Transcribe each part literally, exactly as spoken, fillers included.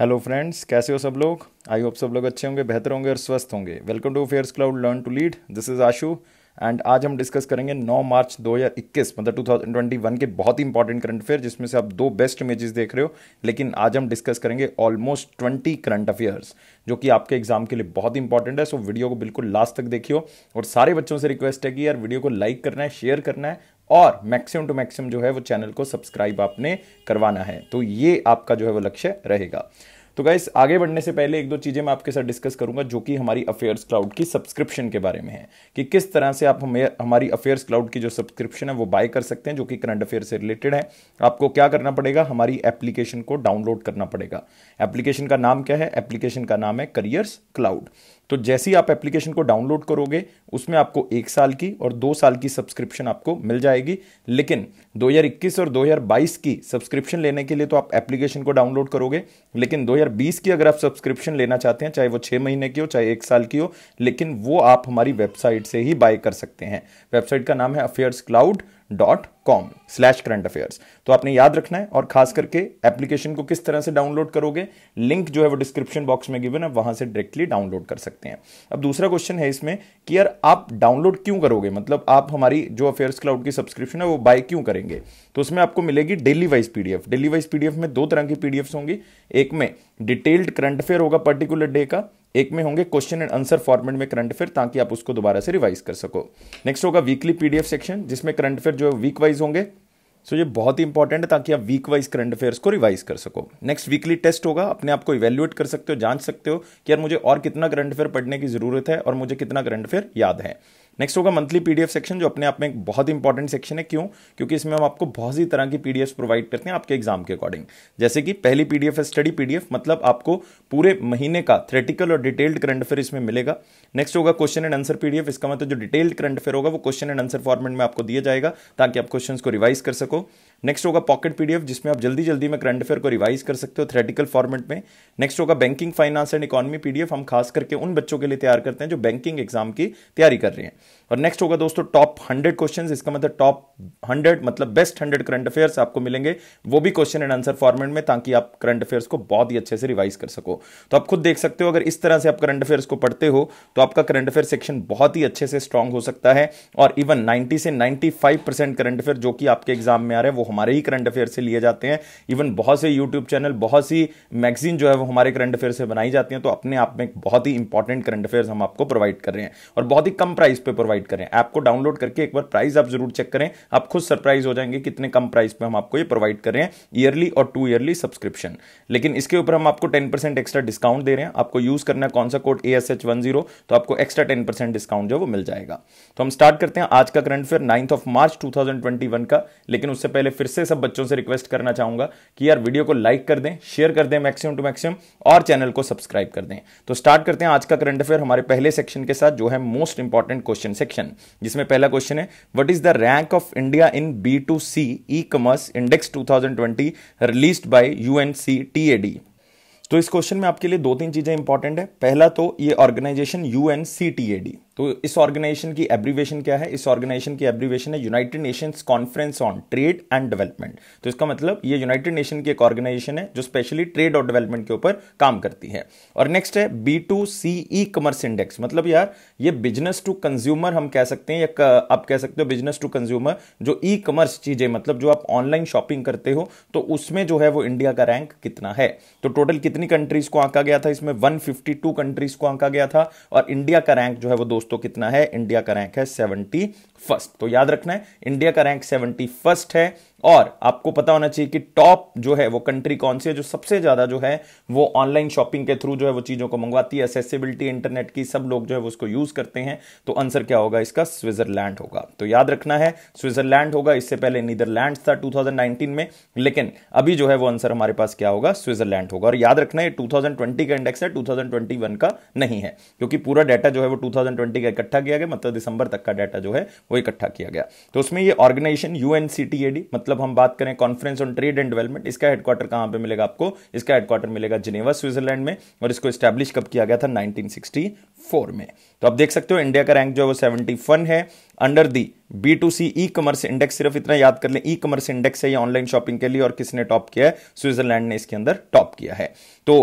Hello friends, कैसे हो सब लोग? आई होप सब लोग अच्छे होंगे, बेहतर होंगे और स्वस्थ होंगे। Welcome to fears cloud learn to lead, this is Ashu and आज हम डिस्कस करेंगे नौ मार्च दो हज़ार इक्कीस मतलब दो हज़ार इक्कीस के बहुत ही इंपॉर्टेंट करंट अफेयर, जिसमें से आप दो बेस्ट इमेजेस देख रहे हो। लेकिन आज हम डिस्कस करेंगे ऑलमोस्ट बीस करंट अफेयर्स जो कि आपके एग्जाम के लिए बहुत इंपॉर्टेंट है। सो वीडियो को बिल्कुल लास्ट तक देखियो और सारे बच्चों से रिक्वेस्ट है कि यार वीडियो को लाइक करना है, शेयर करना है और मैक्सिमम टू मैक्सिमम जो है वो चैनल को सब्सक्राइब आपने करवाना है। तो ये आपका जो है वो लक्ष्य रहेगा। तो गाइस आगे बढ़ने से पहले एक दो चीज़ें मैं आपके साथ डिस्कस करूंगा जो कि हमारी अफेयर्स क्लाउड की सब्सक्रिप्शन के बारे में है कि किस तरह से आप हमें हमारी अफेयर्स क्लाउड की जो सब्सक्रिप्शन है वो बाय कर सकते हैं जो कि करंट अफेयर से रिलेटेड है। आपको क्या करना पड़ेगा, हमारी एप्लीकेशन को डाउनलोड करना पड़ेगा। एप्लीकेशन का नाम क्या है? एप्लीकेशन का नाम है करियर्स क्लाउड। तो जैसे ही आप एप्लीकेशन को डाउनलोड करोगे उसमें आपको एक साल की और दो साल की सब्सक्रिप्शन आपको मिल जाएगी। लेकिन दो हज़ार इक्कीस और दो हज़ार बाईस की सब्सक्रिप्शन लेने के लिए तो आप एप्लीकेशन को डाउनलोड करोगे, लेकिन दो हज़ार बीस की अगर आप सब्सक्रिप्शन लेना चाहते हैं, चाहे वो छः महीने की हो चाहे एक साल की हो, लेकिन वो आप हमारी वेबसाइट से ही बाय कर सकते हैं। वेबसाइट का नाम है affairs cloud dot com slash current affairs. तो आपने याद रखना है। और खास करके एप्लीकेशन को किस तरह से डाउनलोड करोगे, लिंक जो है वो डिस्क्रिप्शन बॉक्स में गिवन है, वहां से डायरेक्टली डाउनलोड कर सकते हैं। अब दूसरा क्वेश्चन है इसमें कि यार आप डाउनलोड क्यों करोगे, मतलब आप हमारी जो अफेयर्स क्लाउड की सब्सक्रिप्शन है वो बाय क्यों करेंगे? तो उसमें आपको मिलेगी daily wise PDF. Daily wise PDF में दो तरह की पीडीएफ होंगी, एक में डिटेल्ड करंट अफेयर होगा पर्टिकुलर डे का, एक में होंगे क्वेश्चन एंड आंसर फॉर्मेट में करंट अफेयर, ताकि आप उसको दोबारा से रिवाइज कर सको। नेक्स्ट होगा वीकली पीडीएफ सेक्शन जिसमें करंट अफेयर जो है वीक वाइज होंगे। सो so, ये बहुत ही इंपॉर्टेंट है ताकि आप वीक वाइज करंट अफेयर्स को रिवाइज कर सको। नेक्स्ट वीकली टेस्ट होगा, अपने आप को इवेल्युएट कर सकते हो, जांच सकते हो कि यार मुझे और कितना करंट अफेयर पढ़ने की जरूरत है और मुझे कितना करंट अफेयर याद है। नेक्स्ट होगा मंथली पीडीएफ सेक्शन जो अपने आप में एक बहुत इंपॉर्टेंट सेक्शन है। क्यों? क्योंकि इसमें हम आपको बहुत सी तरह की पीडीएफ प्रोवाइड करते हैं आपके एग्जाम के अकॉर्डिंग। जैसे कि पहली पीडीएफ है स्टडी पीडीएफ, मतलब आपको पूरे महीने का थ्योरेटिकल और डिटेल्ड करंट अफेयर इसमें मिलेगा। नेक्स्ट होगा क्वेश्चन एंड आंसर पीडीएफ, इसका मतलब जो डिटेल्ड करंट अफेयर होगा वो क्वेश्चन एंड आंसर फॉर्मेट में आपको दिया जाएगा ताकि आप क्वेश्चन को रिवाइज कर सको। नेक्स्ट होगा पॉकेट पीडीएफ जिसमें आप जल्दी जल्दी में करंट अफेयर को रिवाइज कर सकते हो थ्योरेटिकल फॉर्मेट में। नेक्स्ट होगा banking finance and economy PDF, हम खास करके उन बच्चों के लिए तैयार करते हैं जो बैंकिंग एग्जाम की तैयारी कर रहे हैं। और नेक्स्ट होगा दोस्तों टॉप हंड्रेड क्वेश्चंस, इसका मतलब टॉप हंड्रेड मतलब बेस्ट हंड्रेड करंट अफेयर्स आपको मिलेंगे, वो भी क्वेश्चन एंड आंसर फॉर्मेट में, ताकि आप करंट अफेयर्स को बहुत ही अच्छे से रिवाइज कर सको। तो आप खुद देख सकते हो अगर इस तरह से आप करंट अफेयर्स को पढ़ते हो तो आपका करंट अफेयर सेक्शन बहुत ही अच्छे से स्ट्रांग हो सकता है और इवन नाइन्टी से ninety five percent current affair जो कि आपके एग्जाम में आ रहे हैं वो हमारे ही करंट अफेयर से लिए जाते हैं। इवन बहुत से यूट्यूब चैनल, बहुत सी मैगजीन जो है वो हमारे करंट अफेयर से बनाई जाती हैं। तो अपने आप में बहुत ही इंपॉर्टेंट करंट अफेयर्स हम आपको प्रोवाइड कर रहे हैं और बहुत ही कम प्राइस पे प्रोवाइड कर रहे हैं। ऐप को डाउनलोड करके एक बार प्राइस आप जरूर चेक करें, आप खुद सरप्राइज हो जाएंगे कितने कम प्राइस पे हम आपको ये प्रोवाइड कर रहे हैं, ईयरली और टू ईयरली सब्सक्रिप्शन। लेकिन इसके ऊपर हम आपको टेन परसेंट एक्स्ट्रा डिस्काउंट दे रहे हैं। आपको यूज करना है कौन सा code, A S H one zero, तो आपको एक्स्ट्रा टेन परसेंट डिस्काउंट जो वो मिल जाएगा। तो हम स्टार्ट करते हैं आज का current affair ninth of March two thousand twenty one का। लेकिन उससे पहले फिर से सब बच्चों से रिक्वेस्ट करना चाहूंगा कि यार वीडियो को लाइक कर दें, शेयर कर दें मैक्सिमम टू मैक्सिमम और चैनल को सब्सक्राइब कर दें। तो स्टार्ट करते हैं आज का करंट अफेयर हमारे पहले सेक्शन के साथ जो है मोस्ट इंपॉर्टेंट क्वेश्चन सेक्शन, जिसमें पहला क्वेश्चन है what is the rank of India in B to C e-commerce index two thousand twenty released by U N C T A D. तो इस क्वेश्चन में आपके लिए दो तीन चीजें इंपॉर्टेंट है। पहला तो ये organisation U N C T A D, तो इस ऑर्गेनाइजेशन की एब्रीवेशन क्या है? इस ऑर्गेनाइजेशन की एब्रीवेशन है United Nations conference on trade and development. तो इसका मतलब ये यूनाइटेड नेशन की एक ऑर्गेनाइजेशन है जो स्पेशली ट्रेड और डेवलपमेंट के ऊपर काम करती है। और नेक्स्ट है B to C e commerce index, मतलब यार ये बिजनेस टू कंज्यूमर हम कह सकते हैं या आप कह सकते हो बिजनेस टू कंज्यूमर, जो ई कॉमर्स चीजें मतलब जो आप ऑनलाइन शॉपिंग करते हो, तो उसमें जो है वो इंडिया का रैंक कितना है। तो टोटल कितनी कंट्रीज को आंका गया था? इसमें वन फिफ्टी टू कंट्रीज को आंका गया था और इंडिया का रैंक जो है वो दोस्तों तो कितना है? इंडिया का रैंक है सेवेंटी फर्स्ट। तो याद रखना है इंडिया का रैंक सेवेंटी फर्स्ट है और आपको पता होना चाहिए कि टॉप जो है वो कंट्री कौन सी है जो सबसे ज्यादा जो है वो ऑनलाइन शॉपिंग के थ्रू जो है वो चीजों को मंगवाती है, एक्सेसिबिलिटी इंटरनेट की सब लोग जो है वो उसको यूज करते हैं। तो आंसर क्या होगा इसका? स्विट्जरलैंड होगा। तो याद रखना है स्विट्जरलैंड होगा। इससे पहले नीदरलैंड था टू थाउजेंड नाइनटीन में, लेकिन अभी जो है वो आंसर हमारे पास क्या होगा? स्विट्जरलैंड होगा। और याद रखना है टू थाउजेंड ट्वेंटी का इंडेक्स है, टू थाउजेंड ट्वेंटी वन का नहीं है, क्योंकि पूरा डाटा जो है वो टू थाउजेंड ट्वेंटी का इकट्ठा किया गया, मतलब दिसंबर तक का डाटा जो है वो इकट्ठा किया गया। तो उसमें ये organisation U N C T A D, मतलब हम बात करें conference on trade and development, इसका हेडक्वार्टर कहां पे मिलेगा आपको? इसका हेडक्वार्टर मिलेगा जिनेवा स्विट्जरलैंड में और इसको एस्टैब्लिश कब किया गया था? नाइनटीन सिक्सटी फोर में। तो आप देख सकते हो इंडिया का रैंक जो है वो सेवेंटी वन है, under the B to C e commerce index, सिर्फ इतना याद कर लें ई कॉमर्स इंडेक्स है ये ऑनलाइन शॉपिंग के लिए, और किसने टॉप किया है, स्विट्जरलैंड ने इसके अंदर टॉप किया है। तो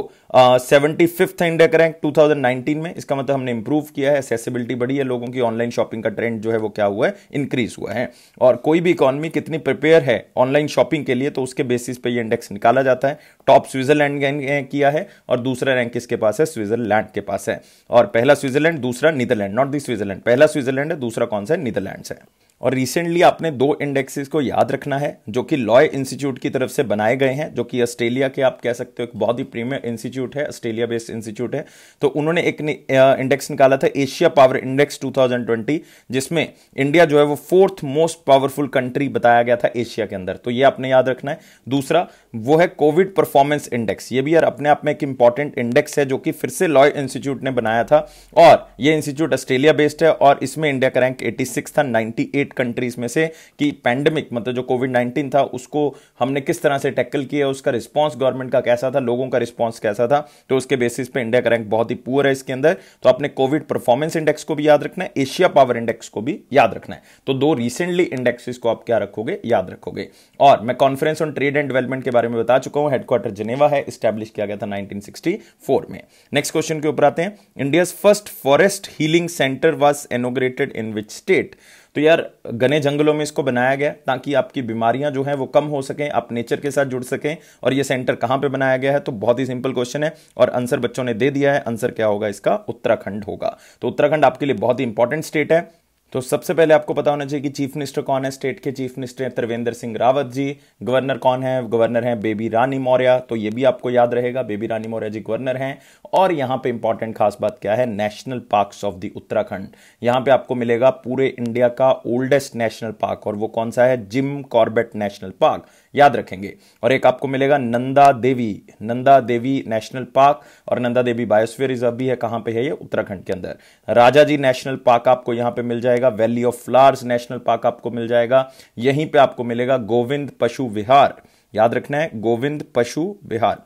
seventy fifth index rank two thousand nineteen में, इसका मतलब हमने इंप्रूव किया है, एसेसिबिलिटी बढ़ी है, लोगों की ऑनलाइन शॉपिंग का ट्रेंड जो है वो क्या हुआ है, इंक्रीज हुआ है। और कोई भी इकोनॉमी कितनी प्रिपेयर है ऑनलाइन शॉपिंग के लिए तो उसके बेसिस पे ये इंडेक्स निकाला जाता है। टॉप स्विट्जरलैंड ने किया है और दूसरा रैंक किसके पास है, स्विट्जरलैंड के पास है। और पहला स्विट्जरलैंड, दूसरा नीदरलैंड, नॉट दी स्विट्जरलैंड, पहला स्विट्जरलैंड है, दूसरा कौन सा है, नीदरलैंड है। और रिसेंटली आपने दो इंडेक्सेस को याद रखना है जो कि लॉय इंस्टीट्यूट की तरफ से बनाए गए हैं, जो कि ऑस्ट्रेलिया के आप कह सकते हो एक बहुत ही प्रीमियर इंस्टीट्यूट है, ऑस्ट्रेलिया बेस्ड इंस्टीट्यूट है। तो उन्होंने एक इंडेक्स निकाला था Asia power index two thousand twenty, जिसमें इंडिया जो है वो फोर्थ मोस्ट पावरफुल कंट्री बताया गया था एशिया के अंदर, तो ये आपने याद रखना है। दूसरा वो है कोविड परफॉर्मेंस इंडेक्स, ये भी यार अपने आप में एक इंपॉर्टेंट इंडेक्स है जो कि फिर से लॉय इंस्टीट्यूट ने बनाया था, और यह इंस्टीट्यूट ऑस्ट्रेलिया बेस्ड है, और इसमें इंडिया का रैंक एटी सिक्स था नाइनटी एट कंट्रीज में से, कि पैंडेमिक मतलब जो कोविड नाइनटीन था उसको हमने किस तरह से टैकल किया, उसका रिस्पांस गवर्नमेंट का कैसा था, लोगों का रिस्पांस कैसा था, तो उसके बेसिस पे इंडिया का रैंक बहुत ही पुअर है इसके अंदर। तो आपने कोविड परफॉर्मेंस इंडेक्स को भी याद रखना है, एशिया पावर इंडेक्स को भी याद रखना है। तो दो रिसेंटली इंडेक्सेस को आप क्या रखोगे, याद रखोगे। और मैं conference on trade and development के बारे में बता चुका हूं, हेडक्वार्टर जिनेवा है, एस्टैब्लिश किया गया था नाइनटीन सिक्सटी फोर में। नेक्स्ट क्वेश्चन के ऊपर आते हैं, India's first forest healing centre was inaugurated in which state. तो यार घने जंगलों में इसको बनाया गया ताकि आपकी बीमारियां जो हैं वो कम हो सकें, आप नेचर के साथ जुड़ सकें। और ये सेंटर कहां पे बनाया गया है, तो बहुत ही सिंपल क्वेश्चन है और आंसर बच्चों ने दे दिया है, आंसर क्या होगा इसका, उत्तराखंड होगा। तो उत्तराखंड आपके लिए बहुत ही इंपॉर्टेंट स्टेट है। तो सबसे पहले आपको पता होना चाहिए कि चीफ मिनिस्टर कौन है, स्टेट के चीफ मिनिस्टर हैं त्रिवेंद्र सिंह रावत जी। गवर्नर कौन है, गवर्नर हैं बेबी रानी मौर्य, तो ये भी आपको याद रहेगा, बेबी रानी मौर्य जी गवर्नर हैं। और यहाँ पे इंपॉर्टेंट खास बात क्या है, national parks of the Uttarakhand, यहाँ पे आपको मिलेगा पूरे इंडिया का ओल्डेस्ट नेशनल पार्क, और वो कौन सा है, जिम कॉर्बेट नेशनल पार्क, याद रखेंगे। और एक आपको मिलेगा नंदा देवी, नंदा देवी नेशनल पार्क, और नंदा देवी बायोस्फीयर रिजर्व भी है, कहाँ पे है ये, उत्तराखंड के अंदर। राजाजी नेशनल पार्क आपको यहाँ पे मिल जाएगा, valley of flowers national park आपको मिल जाएगा, यहीं पे आपको मिलेगा गोविंद पशु विहार, याद रखना है गोविंद पशु विहार,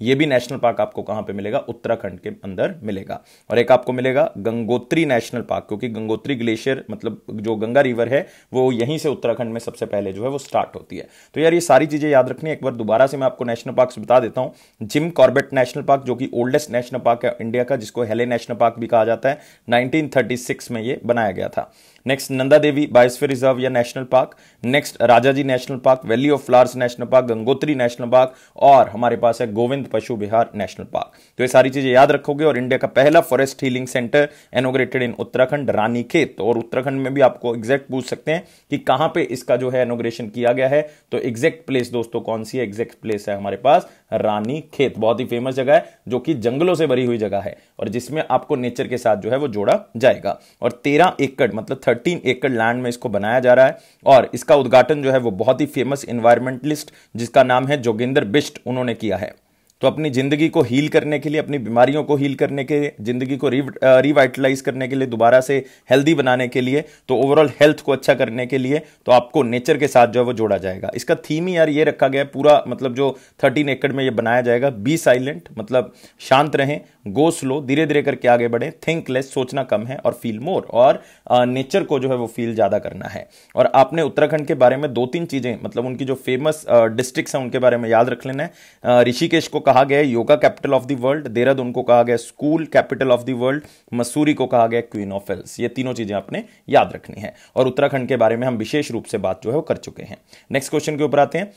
ये भी नेशनल पार्क आपको कहां पे मिलेगा, उत्तराखंड के अंदर मिलेगा। और एक आपको मिलेगा गंगोत्री नेशनल पार्क, क्योंकि गंगोत्री ग्लेशियर मतलब जो गंगा रिवर है वो यहीं से उत्तराखंड में सबसे पहले जो है वो स्टार्ट होती है। तो यार ये सारी चीजें याद रखनी है। एक बार दोबारा से मैं आपको नेशनल पार्क बता देता हूं, जिम कॉर्बेट नेशनल पार्क जो कि ओल्डेस्ट नेशनल पार्क है इंडिया का, जिसको हेले नेशनल पार्क भी कहा जाता है, नाइनटीन थर्टी सिक्स में यह बनाया गया था। Next Nanda Devi biosphere reserve या national park, next Rajaji national park, valley of flowers national park, Gangotri national park, और हमारे पास है गोविंद पशु विहार नेशनल पार्क। तो ये सारी चीजें याद रखोगे। और इंडिया का पहला forest healing centre inaugurated in Uttarakhand, Ranikhet. और उत्तराखंड में भी आपको एग्जैक्ट पूछ सकते हैं कि कहां पे इसका जो है इनॉग्रेशन किया गया है, तो एग्जैक्ट प्लेस दोस्तों कौन सी है, एग्जैक्ट प्लेस है हमारे पास रानी खेत, बहुत ही फेमस जगह है जो कि जंगलों से भरी हुई जगह है और जिसमें आपको नेचर के साथ जो है वो जोड़ा जाएगा। और तेरह एकड़ मतलब थर्टीन एकड़ लैंड में इसको बनाया जा रहा है। और इसका उद्घाटन जो है वो बहुत ही फेमस एनवायरमेंटलिस्ट जिसका नाम है जोगेंद्र बिष्ट, उन्होंने किया है। तो अपनी जिंदगी को हील करने के लिए, अपनी बीमारियों को हील करने के लिए, जिंदगी को रिवाइटलाइज करने के लिए, दोबारा से हेल्दी बनाने के लिए, तो ओवरऑल हेल्थ को अच्छा करने के लिए तो आपको नेचर के साथ जो है वो जोड़ा जाएगा। इसका थीम ही यार ये रखा गया है पूरा, मतलब जो थर्टीन एकड़ में ये बनाया जाएगा, बी साइलेंट मतलब शांत रहें, गो स्लो धीरे धीरे करके आगे बढ़ें, थिंक लेस सोचना कम है, और फील मोर और नेचर को जो है वो फील ज़्यादा करना है। और आपने उत्तराखंड के बारे में दो तीन चीज़ें मतलब उनकी जो फेमस डिस्ट्रिक्ट्स हैं उनके बारे में याद रख लेना है। ऋषिकेश को कहा गया yoga capital of the world, Dehradun को कहा गया school capital of the world, Mussoorie को कहा गया क्वीन ऑफ हिल्स। ये तीनों चीजें आपने याद रखनी है। और उत्तराखंड के बारे में हम विशेष रूप से बात जो है वो कर चुके हैं। नेक्स्ट क्वेश्चन के ऊपर आते हैं,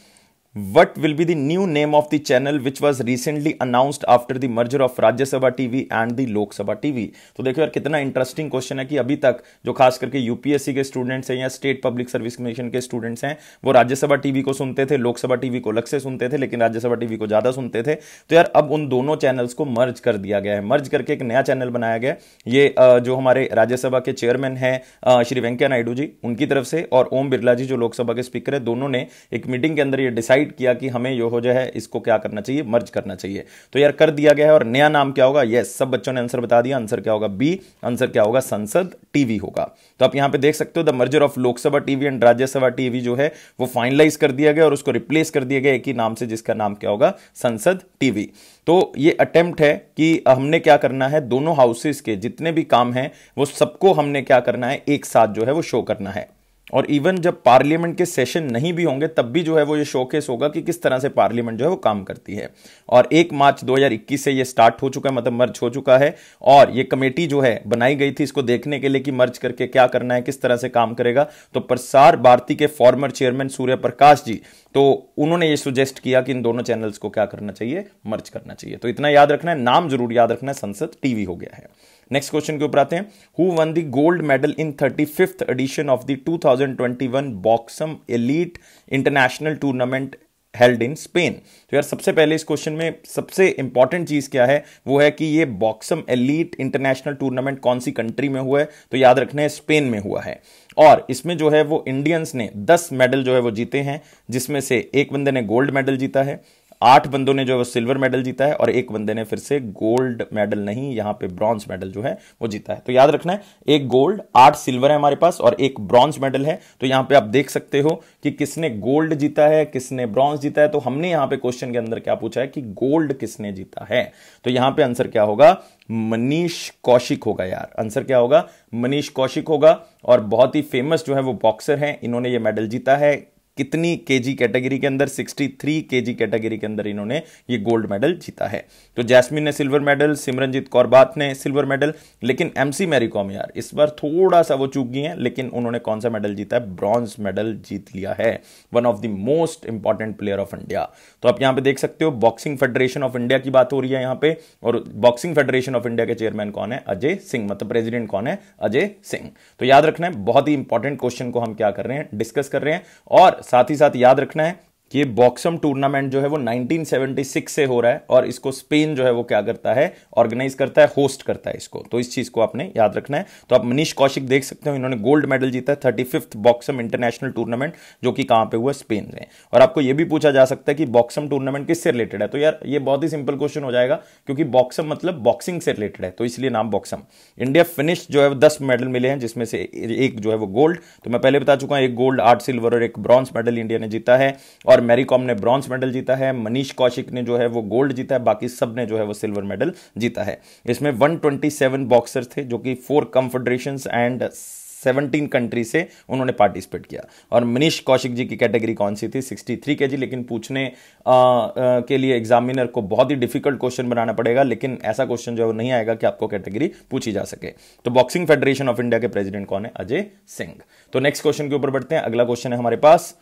What will be the new name of the channel which was recently announced after the merger of Rajya Sabha T V and the Lok Sabha T V? तो देखो यार कितना इंटरेस्टिंग क्वेश्चन है कि अभी तक जो खास करके यूपीएससी के स्टूडेंट्स हैं या स्टेट पब्लिक सर्विस कमीशन के स्टूडेंट्स हैं वो राज्य सभा टीवी को सुनते थे, लोकसभा टीवी को अलग से सुनते थे, लेकिन राज्य सभा टीवी को ज़्यादा सुनते थे। तो यार अब उन दोनों चैनल्स को मर्ज कर दिया गया है, मर्ज करके एक नया चैनल बनाया गया। ये जो हमारे राज्यसभा के चेयरमैन हैं श्री वेंकैया नायडू जी, उनकी तरफ से, और ओम बिरला जी जो लोकसभा के स्पीकर है, दोनों ने एक मीटिंग के अंदर ये डिसाइड डिसाइड किया कि हमें यो हो जो है इसको क्या करना चाहिए, मर्ज करना चाहिए। तो यार कर दिया गया है और नया नाम क्या होगा, यस सब बच्चों ने आंसर बता दिया, आंसर क्या होगा बी, आंसर क्या होगा संसद टीवी होगा। तो आप यहां पे देख सकते हो the merger of Lok Sabha TV and Rajya Sabha TV जो है वो फाइनलाइज कर दिया गया और उसको रिप्लेस कर दिया गया एक ही नाम से जिसका नाम क्या होगा संसद टीवी। तो ये अटेम्प्ट है कि हमने क्या करना है, दोनों हाउसेस के जितने भी काम हैं वो सबको हमने क्या करना है एक साथ जो है वो शो करना है। और इवन जब पार्लियामेंट के सेशन नहीं भी होंगे तब भी जो है वो ये शोकेस होगा कि किस तरह से पार्लियामेंट जो है वो काम करती है। और एक मार्च दो हज़ार इक्कीस से ये स्टार्ट हो चुका है, मतलब मर्ज हो चुका है। और ये कमेटी जो है बनाई गई थी इसको देखने के लिए कि मर्ज करके क्या करना है, किस तरह से काम करेगा। तो प्रसार भारती के फॉर्मर चेयरमैन सूर्य प्रकाश जी, तो उन्होंने ये सुजेस्ट किया कि इन दोनों चैनल्स को क्या करना चाहिए, मर्ज करना चाहिए। तो इतना याद रखना है, नाम जरूर याद रखना है, संसद टीवी हो गया है। नेक्स्ट क्वेश्चन के ऊपर आते हैं, who won the gold medal in thirty fifth edition of the two thousand twenty one Boxam elite international tournament held in Spain. तो यार सबसे पहले इस क्वेश्चन में सबसे इंपॉर्टेंट चीज क्या है, वो है कि ये बॉक्सम एलीट इंटरनेशनल टूर्नामेंट कौन सी कंट्री में हुआ है, तो याद रखना है स्पेन में हुआ है। और इसमें जो है वो इंडियंस ने दस मेडल जो है वो जीते हैं, जिसमें से एक बंदे ने गोल्ड मेडल जीता है, आठ बंदों ने जो है वो सिल्वर मेडल जीता है और एक बंदे ने फिर से गोल्ड मेडल नहीं, यहाँ पे ब्रॉन्ज मेडल जो है वो जीता है। तो याद रखना है, एक गोल्ड, आठ सिल्वर है हमारे पास और एक ब्रॉन्ज मेडल है। तो यहाँ पे आप देख सकते हो कि किसने गोल्ड जीता है, किसने ब्रॉन्ज जीता है। तो हमने यहाँ पे क्वेश्चन के अंदर क्या पूछा है कि गोल्ड किसने जीता है, तो यहाँ पे आंसर क्या होगा, मनीष कौशिक होगा। यार आंसर क्या होगा, मनीष कौशिक होगा। और बहुत ही फेमस जो है वो बॉक्सर हैं, इन्होंने ये मेडल जीता है। कितनी केजी कैटेगरी के अंदर, तिरसठ केजी कैटेगरी के अंदर इन्होंने ये गोल्ड मेडल जीता है। तो जैस्मिन ने सिल्वर मेडल, सिमरनजीत कौर बात ने सिल्वर मेडल, लेकिन एमसी मैरीकॉम यार इस बार थोड़ा सा वो चूक गई हैं, लेकिन उन्होंने कौन सा मेडल जीता है, ब्रॉन्ज मेडल जीत लिया है। One of the most important player of India. तो आप यहाँ पे देख सकते हो बॉक्सिंग फेडरेशन ऑफ इंडिया की बात हो रही है यहाँ पे, और बॉक्सिंग फेडरेशन ऑफ इंडिया के चेयरमैन कौन है, अजय सिंह, मतलब प्रेसिडेंट कौन है, अजय सिंह। तो याद रखना है, बहुत ही इंपॉर्टेंट क्वेश्चन को हम क्या कर रहे हैं, डिस्कस कर रहे हैं। और साथ ही साथ याद रखना है कि ये बॉक्सम टूर्नामेंट जो है वो नाइनटीन सेवेंटी सिक्स से हो रहा है और इसको स्पेन जो है वो क्या करता है, ऑर्गेनाइज करता है, होस्ट करता है इसको। तो इस चीज को आपने याद रखना है। तो आप मनीष कौशिक देख सकते हो, इन्होंने गोल्ड मेडल जीता है thirty fifth Boxam international tournament, जो कि कहां पे हुआ, स्पेन में। और आपको ये भी पूछा जा सकता है कि बॉक्सम टूर्नामेंट किससे रिलेटेड है, तो यार ये बहुत ही सिंपल क्वेश्चन हो जाएगा, क्योंकि बॉक्सम मतलब बॉक्सिंग से रिलेटेड है, तो इसलिए नाम बॉक्सम। इंडिया फिनिश जो है वो दस मेडल मिले हैं, जिसमें से एक जो है वो गोल्ड, तो मैं पहले बता चुका हूं, एक गोल्ड, आठ सिल्वर और एक ब्रॉन्ज मेडल इंडिया ने जीता है। और मैरी कॉम ने ब्रॉन्ज मेडल जीता है, मनीष कौशिक ने जो है वो गोल्ड जीता है, बाकी सब ने जो है वो सिल्वर मेडल जीता है। इसमें एक सौ सत्ताईस बॉक्सर्स थे, जो कि फोर कॉन्फेडरेशंस एंड सत्रह कंट्री से उन्होंने पार्टिसिपेट किया। और मनीष कौशिक जी की कैटेगरी कौन सी थी, तिरसठ केजी। लेकिन पूछने आ, आ, के लिए एग्जामिनर को बहुत ही डिफिकल्ट क्वेश्चन बनाना पड़ेगा, लेकिन ऐसा क्वेश्चन जो है नहीं आएगा कि आपको कैटेगरी पूछी जा सके। तो बॉक्सिंग फेडरेशन ऑफ इंडिया के प्रेसिडेंट कौन है, अजय सिंह। तो नेक्स्ट क्वेश्चन के ऊपर बढ़ते हैं। अगला क्वेश्चन है हमारे पास,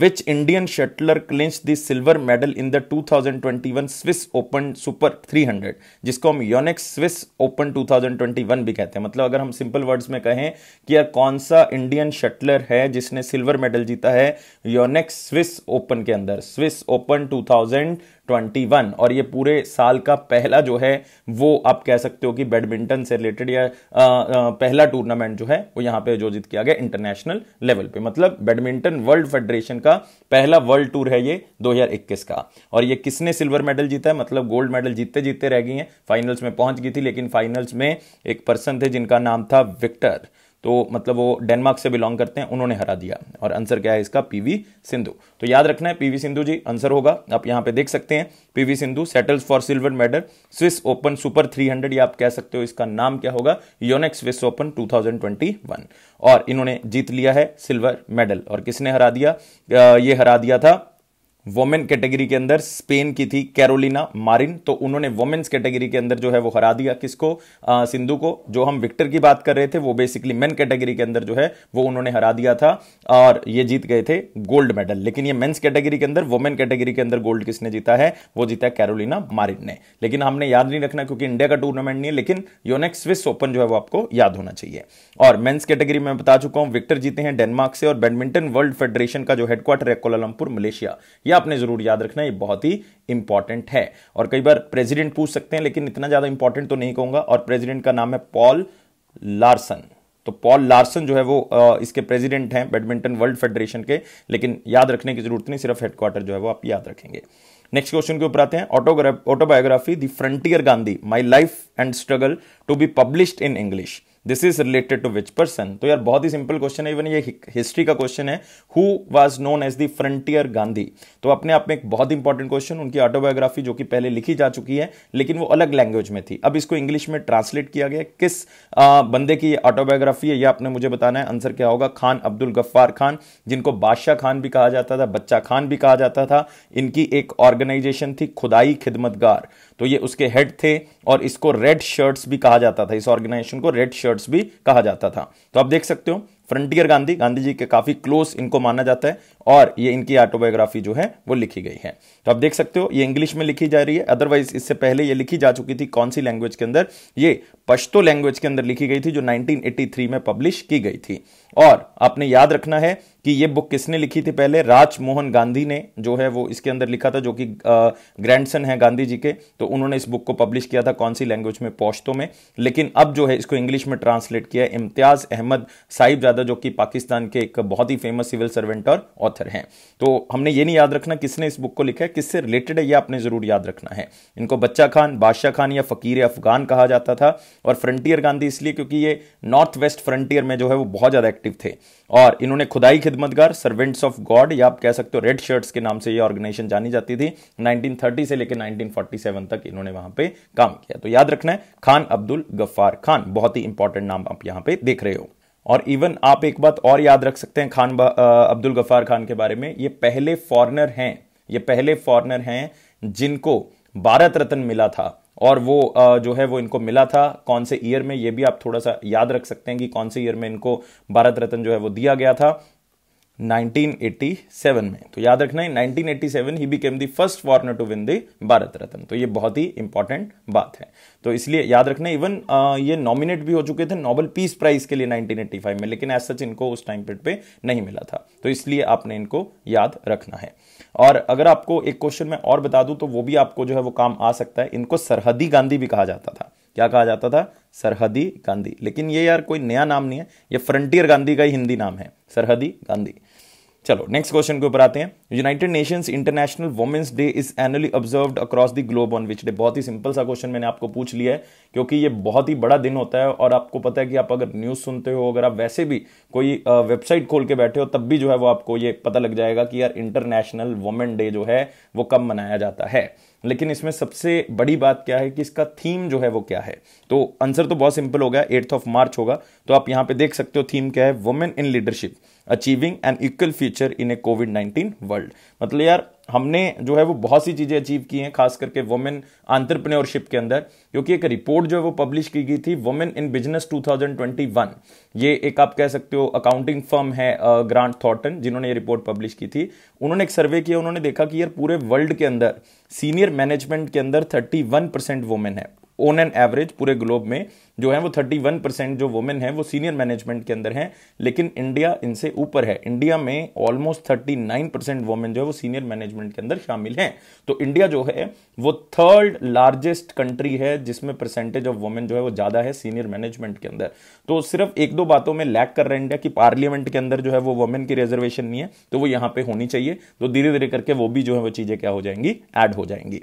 Which Indian shuttler clinch the silver medal in the two thousand twenty one Swiss Open super three hundred, जिसको हम Yonex Swiss Open two thousand twenty one भी कहते हैं। मतलब अगर हम सिंपल वर्ड्स में कहें कि यार कौन सा इंडियन शटलर है जिसने सिल्वर मेडल जीता है यूनेक्स स्विस ओपन के अंदर, Swiss Open two thousand twenty one, और ये पूरे साल का पहला जो है वो आप कह सकते हो कि बैडमिंटन से रिलेटेड या आ, आ, पहला टूर्नामेंट जो है वो यहाँ पे आयोजित किया गया इंटरनेशनल लेवल पे, मतलब बैडमिंटन वर्ल्ड फेडरेशन का पहला वर्ल्ड टूर है ये दो हज़ार इक्कीस का। और ये किसने सिल्वर मेडल जीता है, मतलब गोल्ड मेडल जीतते जीतते रह गई हैं, फाइनल्स में पहुंच गई थी, लेकिन फाइनल्स में एक पर्सन थे जिनका नाम था विक्टर, तो मतलब वो डेनमार्क से बिलोंग करते हैं, उन्होंने हरा दिया। और आंसर क्या है इसका, पीवी सिंधु। तो याद रखना है, पीवी सिंधु जी आंसर होगा। आप यहाँ पे देख सकते हैं, PV Sindhu settles for silver medal Swiss Open super three hundred, या आप कह सकते हो इसका नाम क्या होगा, Yonex Swiss Open two thousand twenty one, और इन्होंने जीत लिया है सिल्वर मेडल। और किसने हरा दिया, ये हरा दिया था वोमेन कैटेगरी के अंदर, स्पेन की थी कैरोलिना मारिन, तो उन्होंने वोमेन्स कैटेगरी के अंदर जो है वो हरा दिया किसको, आ, सिंधु को। जो हम विक्टर की बात कर रहे थे वो बेसिकली मेन कैटेगरी के अंदर जो है वो उन्होंने हरा दिया था, और ये जीत गए थे गोल्ड मेडल। लेकिन ये मेन्स कैटेगरी के अंदर, वोमेन कैटेगरी के अंदर गोल्ड किसने जीता है, वो जीता है कैरोलिना मारिन ने। लेकिन हमने याद नहीं रखना क्योंकि इंडिया का टूर्नामेंट नहीं है, लेकिन यूनेक्स स्विस ओपन जो है वो आपको याद होना चाहिए। और मेन्स कैटेगरी में बता चुका हूँ, विक्टर जीते हैं डेनमार्क से, और बैडमिंटन वर्ल्ड फेडरेशन का जो हेडक्वार्टर है कोलालमपुर मलेशिया, ये आपने जरूर याद रखना है, ये बहुत ही इंपॉर्टेंट है। और कई बार प्रेसिडेंट पूछ सकते हैं, लेकिन इतना ज्यादा इंपॉर्टेंट तो नहीं कहूंगा। और प्रेसिडेंट का नाम है पॉल लार्सन, तो पॉल लार्सन जो है वो इसके प्रेसिडेंट हैं बैडमिंटन वर्ल्ड फेडरेशन के, लेकिन याद रखने की जरूरत नहीं, सिर्फ हेडक्वार्टर जो है वो आप याद रखेंगे। नेक्स्ट क्वेश्चन के ऊपर आते हैं, autobiography the frontier Gandhi my life and struggle to be published in English, this is related to which person. तो यार बहुत ही सिंपल क्वेश्चन है, इवन ये हिस्ट्री का क्वेश्चन है, who was known as the frontier Gandhi. तो अपने आप में एक बहुत इंपॉर्टेंट क्वेश्चन, उनकी ऑटोबायोग्राफी जो कि पहले लिखी जा चुकी है लेकिन वो अलग लैंग्वेज में थी, अब इसको इंग्लिश में ट्रांसलेट किया गया। किस आ, बंदे की ऑटोबायोग्राफी है यह आपने मुझे बताना है। आंसर क्या होगा, खान अब्दुल गफ्फार खान, जिनको बादशाह खान भी कहा जाता था, बच्चा खान भी कहा जाता था। इनकी एक ऑर्गेनाइजेशन थी खुदाई खिदमतगार, तो ये उसके हेड थे और इसको रेड शर्ट्स भी कहा जाता था, इस ऑर्गेनाइजेशन को रेड शर्ट्स भी कहा जाता था। तो आप देख सकते हो फ्रंटियर गांधी, गांधी जी के काफी क्लोज इनको माना जाता है और ये इनकी ऑटोबायोग्राफी जो है वो लिखी गई है। तो आप देख सकते हो ये इंग्लिश में लिखी जा रही है, अदरवाइज इससे पहले ये लिखी जा चुकी थी। कौन सी लैंग्वेज के अंदर? ये पश्तो लैंग्वेज के अंदर लिखी गई थी, जो नाइनटीन एटी थ्री में पब्लिश की गई थी। और आपने याद रखना है कि ये बुक किसने लिखी थी, पहले राजमोहन गांधी ने जो है वो इसके अंदर लिखा था, जो कि ग्रैंडसन है गांधी जी के, तो उन्होंने इस बुक को पब्लिश किया था। कौन सी लैंग्वेज में? पश्तो में। लेकिन अब जो है इसको इंग्लिश में ट्रांसलेट किया है इम्तियाज अहमद साहिबजादा, जो कि पाकिस्तान के एक बहुत ही फेमस सिविल सर्वेंट और ऑथर हैं। तो हमने ये नहीं याद रखना किसने इस बुक को लिखा है, किससे रिलेटेड है, यह आपने जरूर याद रखना है। इनको बच्चा खान, बादशाह खान या फकीर अफगान कहा जाता था, और फ्रंटियर गांधी इसलिए क्योंकि ये नॉर्थ वेस्ट फ्रंटियर में जो है वो बहुत ज्यादा एक्टिव थे। और इन्होंने खुदाई खिदमतगार, सर्वेंट्स ऑफ गॉड, या आप कह सकते हो रेड शर्ट्स के नाम से ये ऑर्गेनाइजेशन जानी जाती थी। नाइनटीन थर्टी से लेकर नाइनटीन फोर्टी सेवन तक इन्होंने वहां पे काम किया। तो याद रखना है खान अब्दुल गफ्फार खान, बहुत ही इंपॉर्टेंट नाम आप यहां पे देख रहे हो। और इवन आप एक बात और याद रख सकते हैं खान अब्दुल गफ्फार खान के बारे में, ये पहले फॉरनर हैं, ये पहले फॉरनर हैं जिनको भारत रत्न मिला था। और वो जो है वो इनको मिला था कौन से ईयर में, ये भी आप थोड़ा सा याद रख सकते हैं कि कौन से ईयर में इनको भारत रत्न जो है वो दिया गया था, नाइनटीन एटी सेवन में। तो याद रखना है nineteen eighty seven he became the first foreigner to win the Bharat Ratna. तो ये बहुत ही इंपॉर्टेंट बात है, तो इसलिए याद रखना। इवन ये नॉमिनेट भी हो चुके थे नोबेल पीस प्राइज के लिए नाइनटीन एटी फाइव में, लेकिन एज सच इनको उस टाइम पीरियड पे नहीं मिला था, तो इसलिए आपने इनको याद रखना है। और अगर आपको एक क्वेश्चन मैं और बता दूं तो वो भी आपको जो है वो काम आ सकता है। इनको सरहदी गांधी भी कहा जाता था। क्या कहा जाता था? सरहदी गांधी। लेकिन ये यार कोई नया नाम नहीं है, ये फ्रंटियर गांधी का ही हिंदी नाम है, सरहदी गांधी। चलो नेक्स्ट क्वेश्चन के ऊपर आते हैं। United Nations international women's day is annually observed across the globe on which day. बहुत ही सिंपल सा क्वेश्चन मैंने आपको पूछ लिया है, क्योंकि ये बहुत ही बड़ा दिन होता है। और आपको पता है कि आप अगर न्यूज़ सुनते हो, अगर आप वैसे भी कोई वेबसाइट खोल के बैठे हो, तब भी जो है वो आपको ये पता लग जाएगा कि यार इंटरनेशनल वुमेन डे जो है वो कब मनाया जाता है। लेकिन इसमें सबसे बड़ी बात क्या है कि इसका थीम जो है वो क्या है। तो आंसर तो बहुत सिंपल होगा, एट्थ ऑफ मार्च होगा। तो आप यहाँ पे देख सकते हो थीम क्या है, women in leadership achieving an equal future in a COVID nineteen world. मतलब यार हमने जो है वो बहुत सी चीज़ें अचीव की हैं, खास करके वुमेन आंट्रप्रन्योरशिप के अंदर, क्योंकि एक रिपोर्ट जो है वो पब्लिश की गई थी women in business two thousand twenty one. ये एक आप कह सकते हो अकाउंटिंग फर्म है ग्रांट थॉर्टन, जिन्होंने ये रिपोर्ट पब्लिश की थी। उन्होंने एक सर्वे किया, उन्होंने देखा कि यार पूरे वर्ल्ड के अंदर सीनियर मैनेजमेंट के अंदर थर्टी वन परसेंट वुमेन है ऑन एन एवरेज। पूरे ग्लोब में जो है वो थर्टी वन परसेंट जो वुमेन है वो सीनियर मैनेजमेंट के अंदर हैं, लेकिन इंडिया इनसे ऊपर है। इंडिया में almost thirty nine percent women जो है वो सीनियर मैनेजमेंट के अंदर शामिल हैं। तो इंडिया जो है वो थर्ड लार्जेस्ट कंट्री है जिसमें परसेंटेज ऑफ वुमेन जो है वो ज़्यादा है सीनियर मैनेजमेंट के अंदर। तो सिर्फ एक दो बातों में लैक कर रहे हैं इंडिया, कि पार्लियामेंट के अंदर जो है वो वुमेन की रिजर्वेशन नहीं है, तो वो यहाँ पर होनी चाहिए। तो धीरे धीरे करके वो भी जो है वो चीज़ें क्या हो जाएंगी, ऐड हो जाएंगी।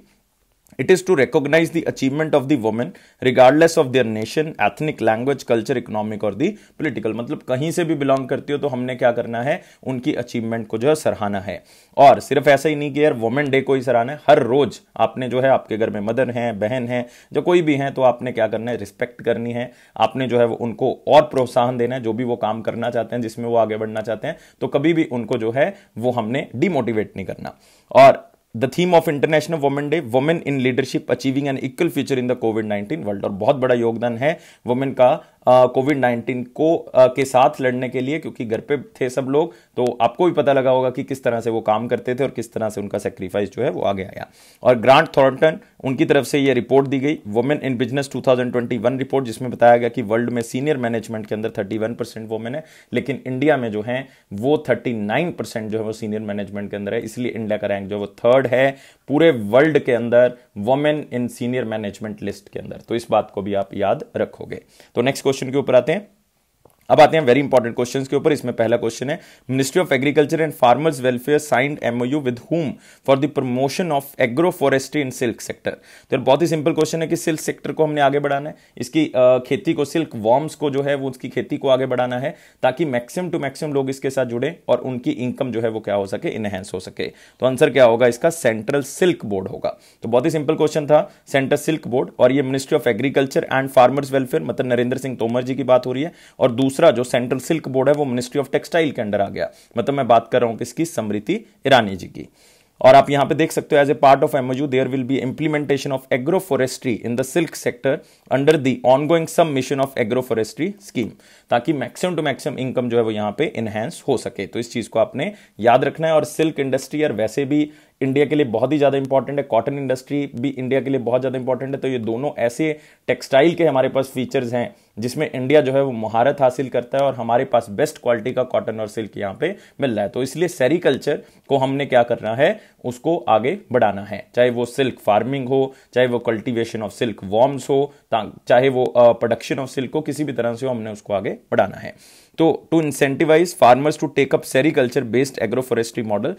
It is to recognize the achievement of the women regardless of their nation, ethnic, language, culture, economic और the political। मतलब कहीं से भी बिलोंग करती हो तो हमने क्या करना है, उनकी अचीवमेंट को जो है सराहना है। और सिर्फ ऐसा ही नहीं कि यार वुमेन डे को ही सराहना है, हर रोज आपने जो है, आपके घर में मदर हैं, बहन हैं, जो कोई भी हैं, तो आपने क्या करना है, रिस्पेक्ट करनी है। आपने जो है वो उनको और प्रोत्साहन देना है, जो भी वो काम करना चाहते हैं, जिसमें वो आगे बढ़ना चाहते हैं, तो कभी भी उनको जो है वो हमने डिमोटिवेट नहीं करना। और the theme of international women day, women in leadership achieving an equal future in the COVID nineteen world. और बहुत बड़ा योगदान है वुमेन का कोविड नाइनटीन को uh, के साथ लड़ने के लिए, क्योंकि घर पे थे सब लोग, तो आपको भी पता लगा होगा कि किस तरह से वो काम करते थे और किस तरह से उनका सेक्रीफाइस जो है वो आगे आया। और ग्रांट थॉर्टन, उनकी तरफ से ये रिपोर्ट दी गई, women in business two thousand twenty one report, जिसमें बताया गया कि वर्ल्ड में सीनियर मैनेजमेंट के अंदर थर्टी वन परसेंट वुमेन है, लेकिन इंडिया में जो है वो थर्टी नाइन परसेंट जो है वो सीनियर मैनेजमेंट के अंदर है, इसलिए इंडिया का रैंक जो है वो थर्ड है पूरे वर्ल्ड के अंदर women in senior management list के अंदर। तो इस बात को भी आप याद रखोगे। तो नेक्स्ट क्वेश्चन के ऊपर आते हैं। अब आते हैं वेरी इंपॉर्टेंट क्वेश्चंस के ऊपर। इसमें पहला क्वेश्चन है, ministry of agriculture and farmers welfare signed MOU with whom for the promotion of agro forestry in silk sector. तो बहुत ही सिंपल क्वेश्चन है कि सिल्क सेक्टर को हमने आगे बढ़ाना है, इसकी खेती को, सिल्क वॉर्म्स को जो है वो उसकी खेती को आगे बढ़ाना है ताकि मैक्सिमम टू मैक्सिमम लोग इसके साथ जुड़े और उनकी इनकम जो है वो क्या हो सके, इनहेंस हो सके। तो आंसर क्या होगा इसका, सेंट्रल सिल्क बोर्ड होगा। तो बहुत ही सिंपल क्वेश्चन था, सेंट्रल सिल्क बोर्ड, और ये ministry of agriculture and farmers welfare मतलब नरेंद्र सिंह तोमर जी की बात हो रही है, और दूसरा जो सेंट्रल सिल्क बोर्ड है वो मिनिस्ट्री ऑफ टेक्सटाइल के अंडर आ गया, मतलब मैं बात कर रहा हूं किसकी, स्मृति ईरानी जी की। और आप यहां पे देख सकते हो, as a part of MOU there will be implementation of agro forestry in the silk sector under the ongoing sub mission of agro forestry scheme, ताकि मैक्सिमम टू मैक्सिमम इनकम जो है वो यहां पे इनहेंस हो सके। तो इस चीज को आपने याद रखना है। और सिल्क इंडस्ट्री यार वैसे भी इंडिया के लिए बहुत ही ज़्यादा इंपॉर्टेंट है, कॉटन इंडस्ट्री भी इंडिया के लिए बहुत ज़्यादा इंपॉर्टेंट है। तो ये दोनों ऐसे टेक्सटाइल के हमारे पास फीचर्स हैं जिसमें इंडिया जो है वो महारत हासिल करता है और हमारे पास बेस्ट क्वालिटी का कॉटन और सिल्क यहाँ पे मिल रहा है। तो इसलिए सेरीकल्चर को हमने क्या करना है, उसको आगे बढ़ाना है, चाहे वो सिल्क फार्मिंग हो, चाहे वो कल्टिवेशन ऑफ सिल्क वॉर्म्स हो, चाहे वो प्रोडक्शन ऑफ सिल्क हो, किसी भी तरह से हमने उसको आगे बढ़ाना है। तो to incentivise farmers to take up sericulture based agro forestry model,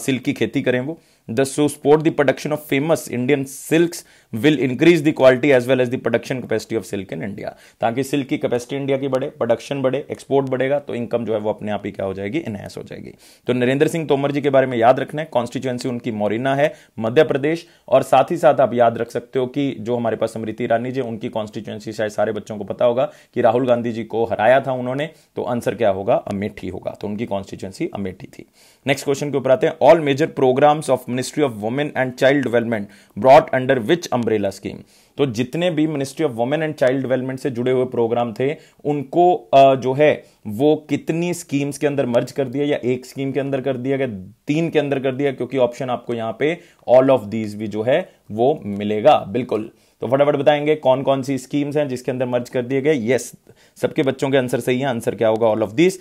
silk की खेती करें वो, thus to support the production of famous Indian silks will increase the quality as well as the production capacity of silk in India, ताकि silk की capacity India की बढ़े, production बढ़े, export बढ़ेगा, तो इनकम जो है वो अपने आप ही क्या हो जाएगी, इनहेंस हो जाएगी। तो नरेंद्र सिंह तोमर जी के बारे में याद रखना है, कॉन्स्टिट्यूएंसी उनकी मोरिना है, मध्य प्रदेश। और साथ ही साथ आप याद रख सकते हो कि जो हमारे पास स्मृति ईरानी जी, उनकी कॉन्स्टिट्यूएंसी शायद सारे बच्चों को पता होगा कि राहुल गांधी जी को हराया था उन्होंने, तो आंसर क्या होगा, अमेठी होगा। तो उनकी कॉन्स्टिट्यूएंसी अमेठी थी। नेक्स्ट क्वेश्चन के ऊपर आते हैं, all major programmes of ministry of women and child development brought under which umbrella scheme. तो जितने भी ministry of women and child development से जुड़े हुए प्रोग्राम थे उनको जो है वो कितनी स्कीम्स के अंदर मर्ज कर दिया, या एक स्कीम के अंदर कर दिया गया, तीन के अंदर कर दिया, क्योंकि ऑप्शन आपको यहां पे ऑल ऑफ दीज भी जो है वो मिलेगा। बिल्कुल, तो फटाफट बताएंगे कौन कौन सी स्कीम्स हैं जिसके अंदर मर्ज कर दिए गए। यस, सबके बच्चों के आंसर सही है। आंसर क्या होगा, ऑल ऑफ दिस।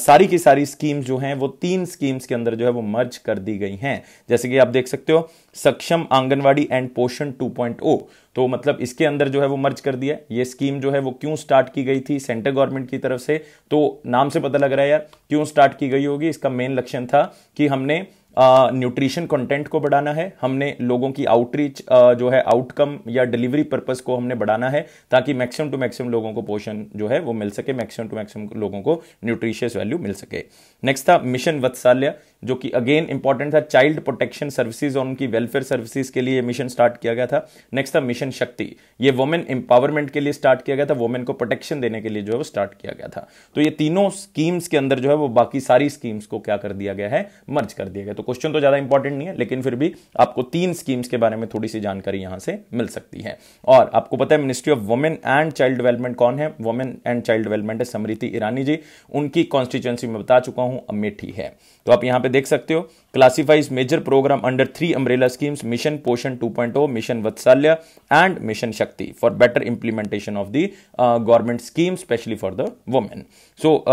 सारी की सारी स्कीम्स जो हैं वो तीन स्कीम्स के अंदर जो है वो मर्ज कर दी गई हैं, जैसे कि आप देख सकते हो Saksham Anganwadi and Poshan two point O, तो मतलब इसके अंदर जो है वो मर्ज कर दिया। ये स्कीम जो है वो क्यों स्टार्ट की गई थी सेंट्रल गवर्नमेंट की तरफ से, तो नाम से पता लग रहा है यार क्यों स्टार्ट की गई होगी। इसका मेन लक्ष्य था कि हमने न्यूट्रिशन uh, कंटेंट को बढ़ाना है, हमने लोगों की आउटरीच uh, जो है आउटकम या डिलीवरी पर्पस को हमने बढ़ाना है, ताकि मैक्सिमम टू मैक्सिमम लोगों को पोषण जो है वो मिल सके, मैक्सिमम टू मैक्सिमम लोगों को न्यूट्रिशियस वैल्यू मिल सके। नेक्स्ट था मिशन वत्सल्य, जो कि अगेन इंपॉर्टेंट था, चाइल्ड प्रोटेक्शन सर्विसेज और उनकी वेलफेयर सर्विसेज के लिए मिशन स्टार्ट किया गया था। नेक्स्ट था मिशन शक्ति, ये वुमेन एम्पावरमेंट के लिए स्टार्ट किया गया था, वुमेन को प्रोटेक्शन देने के लिए जो है वो स्टार्ट किया गया था। तो ये तीनों स्कीम्स के अंदर जो है वो बाकी सारी स्कीम्स को क्या कर दिया गया है, मर्ज कर दिया गया। तो क्वेश्चन तो ज्यादा इंपॉर्टेंट नहीं है, लेकिन फिर भी आपको तीन स्कीम्स के बारे में थोड़ी सी जानकारी यहां से मिल सकती है। और आपको पता है ministry of women and child development कौन है, वुमेन एंड चाइल्ड डेवलपमेंट है स्मृति ईरानी जी, उनकी कॉन्स्टिट्यूएंसी में बता चुका हूं अमेठी है। तो आप यहां पे देख सकते हो, classifies major programme under three umbrella schemes, mission Poshan two point O, mission Vatsalya and mission Shakti for better implementation of the government scheme specially for the women. So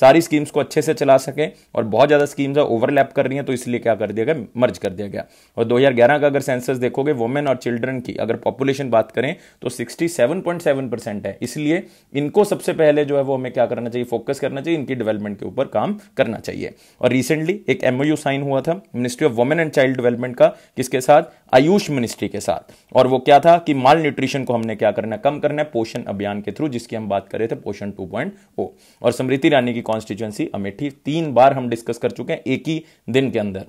सारी स्कीम्स को अच्छे से चला सके, और बहुत ज्यादा स्कीम्स ओवरलैप कर रही हैं, तो इसलिए क्या कर दिया गया, मर्ज कर दिया गया। और दो हज़ार ग्यारह का अगर सेंसस देखोगे, वुमेन और चिल्ड्रन की अगर पॉपुलेशन बात करें तो सड़सठ पॉइंट सात परसेंट है, इसलिए इनको सबसे पहले जो है वो हमें क्या करना चाहिए, फोकस करना चाहिए, इनकी डेवलपमेंट के ऊपर काम करना चाहिए। और रिसेंटली एक एमओयू साइन हुआ था ministry of women and child development का, किसके साथ, आयुष मिनिस्ट्री के साथ। और वो क्या था कि माल न्यूट्रिशन को हमने क्या करना है, कम करना है, पोषण अभियान के थ्रू, जिसकी हम बात कर रहे थे पोषण टू पॉइंट ओ। और स्मृति ईरानी की कॉन्स्टिट्यूएंसी अमेठी, तीन बार हम डिस्कस कर चुके हैं एक ही दिन के अंदर।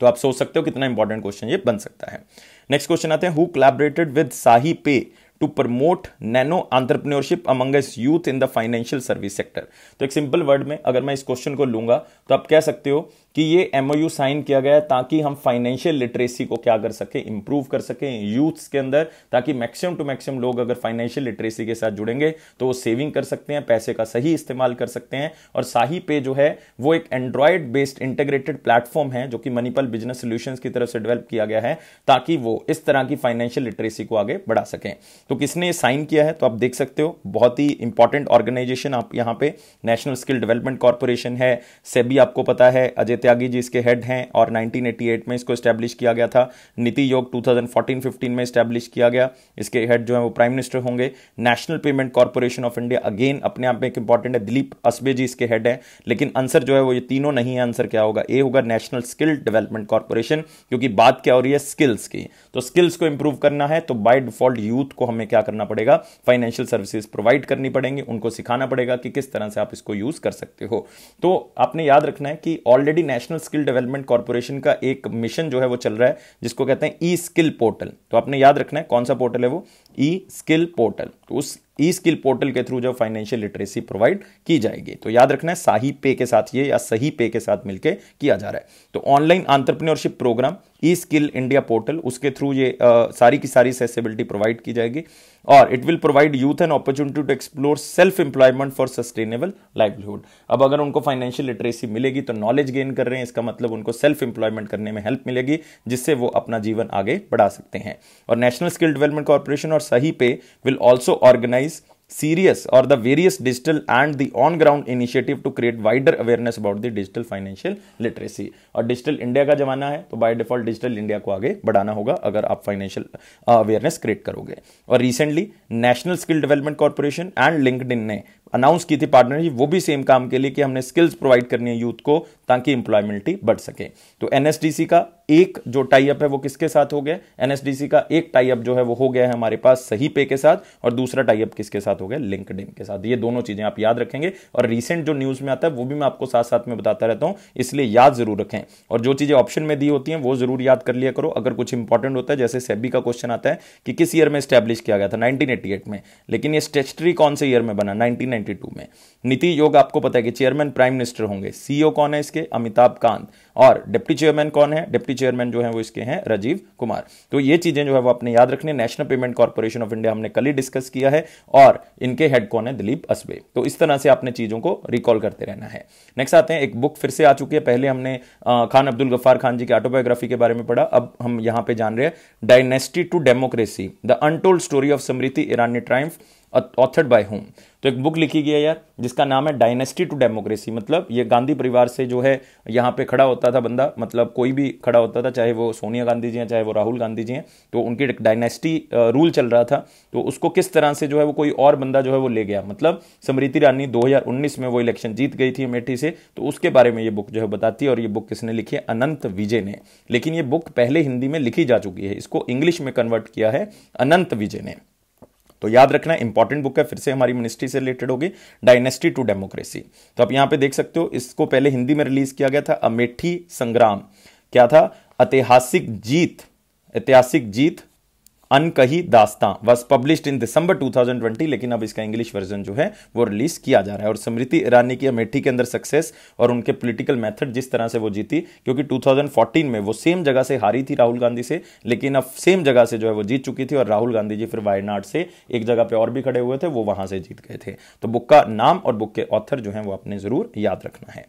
तो आप सोच सकते हो कितना इंपॉर्टेंट क्वेश्चन ये बन सकता है। नेक्स्ट क्वेश्चन आते हैं, हु कोलैबोरेटेड विद साही पे to promote nano entrepreneurship amongst youth in the financial service sector. तो एक सिंपल वर्ड में अगर मैं इस क्वेश्चन को लूंगा तो आप कह सकते हो कि ये एमओयू साइन किया गया है ताकि हम फाइनेंशियल लिटरेसी को क्या कर सकें, इंप्रूव कर सकें यूथ्स के अंदर, ताकि मैक्सिमम टू मैक्सिमम लोग अगर फाइनेंशियल लिटरेसी के साथ जुड़ेंगे तो वो सेविंग कर सकते हैं, पैसे का सही इस्तेमाल कर सकते हैं। और साही पे जो है वो एक एंड्रॉयड बेस्ड इंटीग्रेटेड प्लेटफॉर्म है जो कि मणिपाल बिजनेस सॉल्यूशंस की तरफ से डेवलप किया गया है, ताकि वो इस तरह की फाइनेंशियल लिटरेसी को आगे बढ़ा सकें। तो किसने साइन किया है, तो आप देख सकते हो बहुत ही इंपॉर्टेंट ऑर्गेनाइजेशन आप यहां पे, नेशनल स्किल डेवलपमेंट कॉर्पोरेशन है, सेबी आपको पता है, अजय त्यागी जी इसके हेड हैं और नाइनटीन एटी एट में इसको इस्टेब्लिश किया गया था। NITI Aayog two thousand fourteen fifteen में इस्टेब्लिश किया गया, इसके हेड जो है वो प्राइम मिनिस्टर होंगे। National payment corporation of India again अपने आप में एक इंपॉर्टेंट है, दिलीप असबे जी इसके हेड हैं। लेकिन आंसर जो है वो ये तीनों नहीं है, आंसर क्या होगा? ए होगा नेशनल स्किल डेवलपमेंट कॉर्पोरेशन, क्योंकि बात क्या हो रही है? स्किल्स की। तो स्किल्स को इंप्रूव करना है तो बाय डिफॉल्ट यूथ को हमें क्या करना पड़ेगा? फाइनेंशियल सर्विसेज प्रोवाइड करनी पड़ेंगी, उनको सिखाना पड़ेगा कि किस तरह से आप इसको यूज कर सकते हो। तो आपने याद रखना है कि already national skill development corporation का एक मिशन जो है वो चल रहा है जिसको कहते हैं ई स्किल पोर्टल। तो आपने याद रखना है कौन सा पोर्टल है वो? ई स्किल पोर्टल। तो उस ई स्किल पोर्टल के थ्रू जो फाइनेंशियल लिटरेसी प्रोवाइड की जाएगी, तो याद रखना है साही पे के साथ ये या सही पे के साथ मिलके किया जा रहा है। तो ऑनलाइन एंटरप्रेन्योरशिप प्रोग्राम ई स्किल इंडिया पोर्टल, उसके थ्रू ये आ, सारी की सारी एक्सेसिबिलिटी प्रोवाइड की जाएगी और it will provide youth an opportunity to explore self employment for sustainable livelihood. अब अगर उनको फाइनेंशियल लिटरेसी मिलेगी तो नॉलेज गेन कर रहे हैं, इसका मतलब उनको सेल्फ एम्प्लॉयमेंट करने में हेल्प मिलेगी जिससे वो अपना जीवन आगे बढ़ा सकते हैं। और नेशनल स्किल डेवलपमेंट कॉर्पोरेशन और सही पे will also organise serious or the various digital and the on ground initiative to create wider awareness about the digital financial literacy। और डिजिटल इंडिया का जमाना है तो बाय डिफॉल्ट डिजिटल इंडिया को आगे बढ़ाना होगा अगर आप फाइनेंशियल अवेयरनेस क्रिएट करोगे। और recently national skill development corporation and LinkedIn ने अनाउंस की थी पार्टनरशिप, वो भी सेम काम के लिए कि हमने स्किल्स प्रोवाइड करनी है यूथ को ताकि एम्प्लॉयमेंटी बढ़ सके। तो एनएसडीसी का एक जो टाई अप है वो किसके साथ हो गया? एनएसडीसी का एक टाई अप जो है वो हो गया है हमारे पास सही पे के साथ और दूसरा टाई अप किसके साथ हो गया? लिंक्डइन के साथ। ये दोनों चीजें आप याद रखेंगे और रिसेंट जो न्यूज में आता है वो भी मैं आपको साथ साथ में बताता रहता हूं, इसलिए याद जरूर रखें। और जो चीजें ऑप्शन में दी होती हैं वो जरूर याद कर लिया करो अगर कुछ इंपॉर्टेंट होता है। जैसे सेबी का क्वेश्चन आता है कि किस ईयर में स्टैब्लिश किया गया था? नाइनटीन एटी एट में। लेकिन ये स्टैच्यूटरी कौन से ईयर में बना? नाइनटीन नाइनटी टू में। नीति योग आपको पता है कि चेयरमैन प्राइम मिनिस्टर होंगे, सीईओ कौन है इसके? अमिताभ कांत। और डिप्टी चेयरमैन कौन है? डिप्टी चेयरमैन जो है वो इसके हैं राजीव कुमार। तो ये चीजें जो है वो आपने याद रखनी है। National payment corporation of India हमने कल ही डिस्कस किया है और इनके हेड कौन है? दिलीप असबे। तो इस तरह से आपने चीजों को रिकॉल करते रहना है। नेक्स्ट आते हैं, एक बुक फिर से आ चुकी है। पहले हमने खान अब्दुल गफ्फार खान जी की ऑटोबायोग्राफी के बारे में पढ़ा, अब हम यहां पर जान रहे हैं dynasty to democracy the untold story of Smriti Irani triumph authored by होम। तो एक बुक लिखी गई है यार जिसका नाम है डायनेस्टी टू डेमोक्रेसी। मतलब ये गांधी परिवार से जो है यहाँ पे खड़ा होता था बंदा, मतलब कोई भी खड़ा होता था, चाहे वो सोनिया गांधी जी हैं चाहे वो राहुल गांधी जी हैं, तो उनकी एक डायनेस्टी रूल चल रहा था। तो उसको किस तरह से जो है वो कोई और बंदा जो है वो ले गया। मतलब स्मृति ईरानी दो हजार उन्नीस में वो इलेक्शन जीत गई थी अमेठी से, तो उसके बारे में ये बुक जो है बताती है। और ये बुक किसने लिखी है? अनंत विजय ने। लेकिन ये बुक पहले हिंदी में लिखी जा चुकी है, इसको इंग्लिश में कन्वर्ट किया है अनंत विजय ने। तो याद रखना इंपॉर्टेंट बुक है, फिर से हमारी मिनिस्ट्री से रिलेटेड होगी, डायनेस्टी टू डेमोक्रेसी। तो आप यहां पे देख सकते हो इसको पहले हिंदी में रिलीज किया गया था। अमेठी संग्राम क्या था? ऐतिहासिक जीत, ऐतिहासिक जीत अनकही दास्तां was published in December two thousand twenty. लेकिन अब इसका इंग्लिश वर्जन जो है वो रिलीज किया जा रहा है। और स्मृति ईरानी की अमेठी के अंदर सक्सेस और उनके पॉलिटिकल मेथड जिस तरह से वो जीती, क्योंकि टू थाउजेंड फोर्टीन में वो सेम जगह से हारी थी राहुल गांधी से, लेकिन अब सेम जगह से जो है वो जीत चुकी थी। और राहुल गांधी जी फिर वायनाड से एक जगह पर और भी खड़े हुए थे, वो वहां से जीत गए थे। तो बुक का नाम और बुक के ऑथर जो है वो आपने जरूर याद रखना है।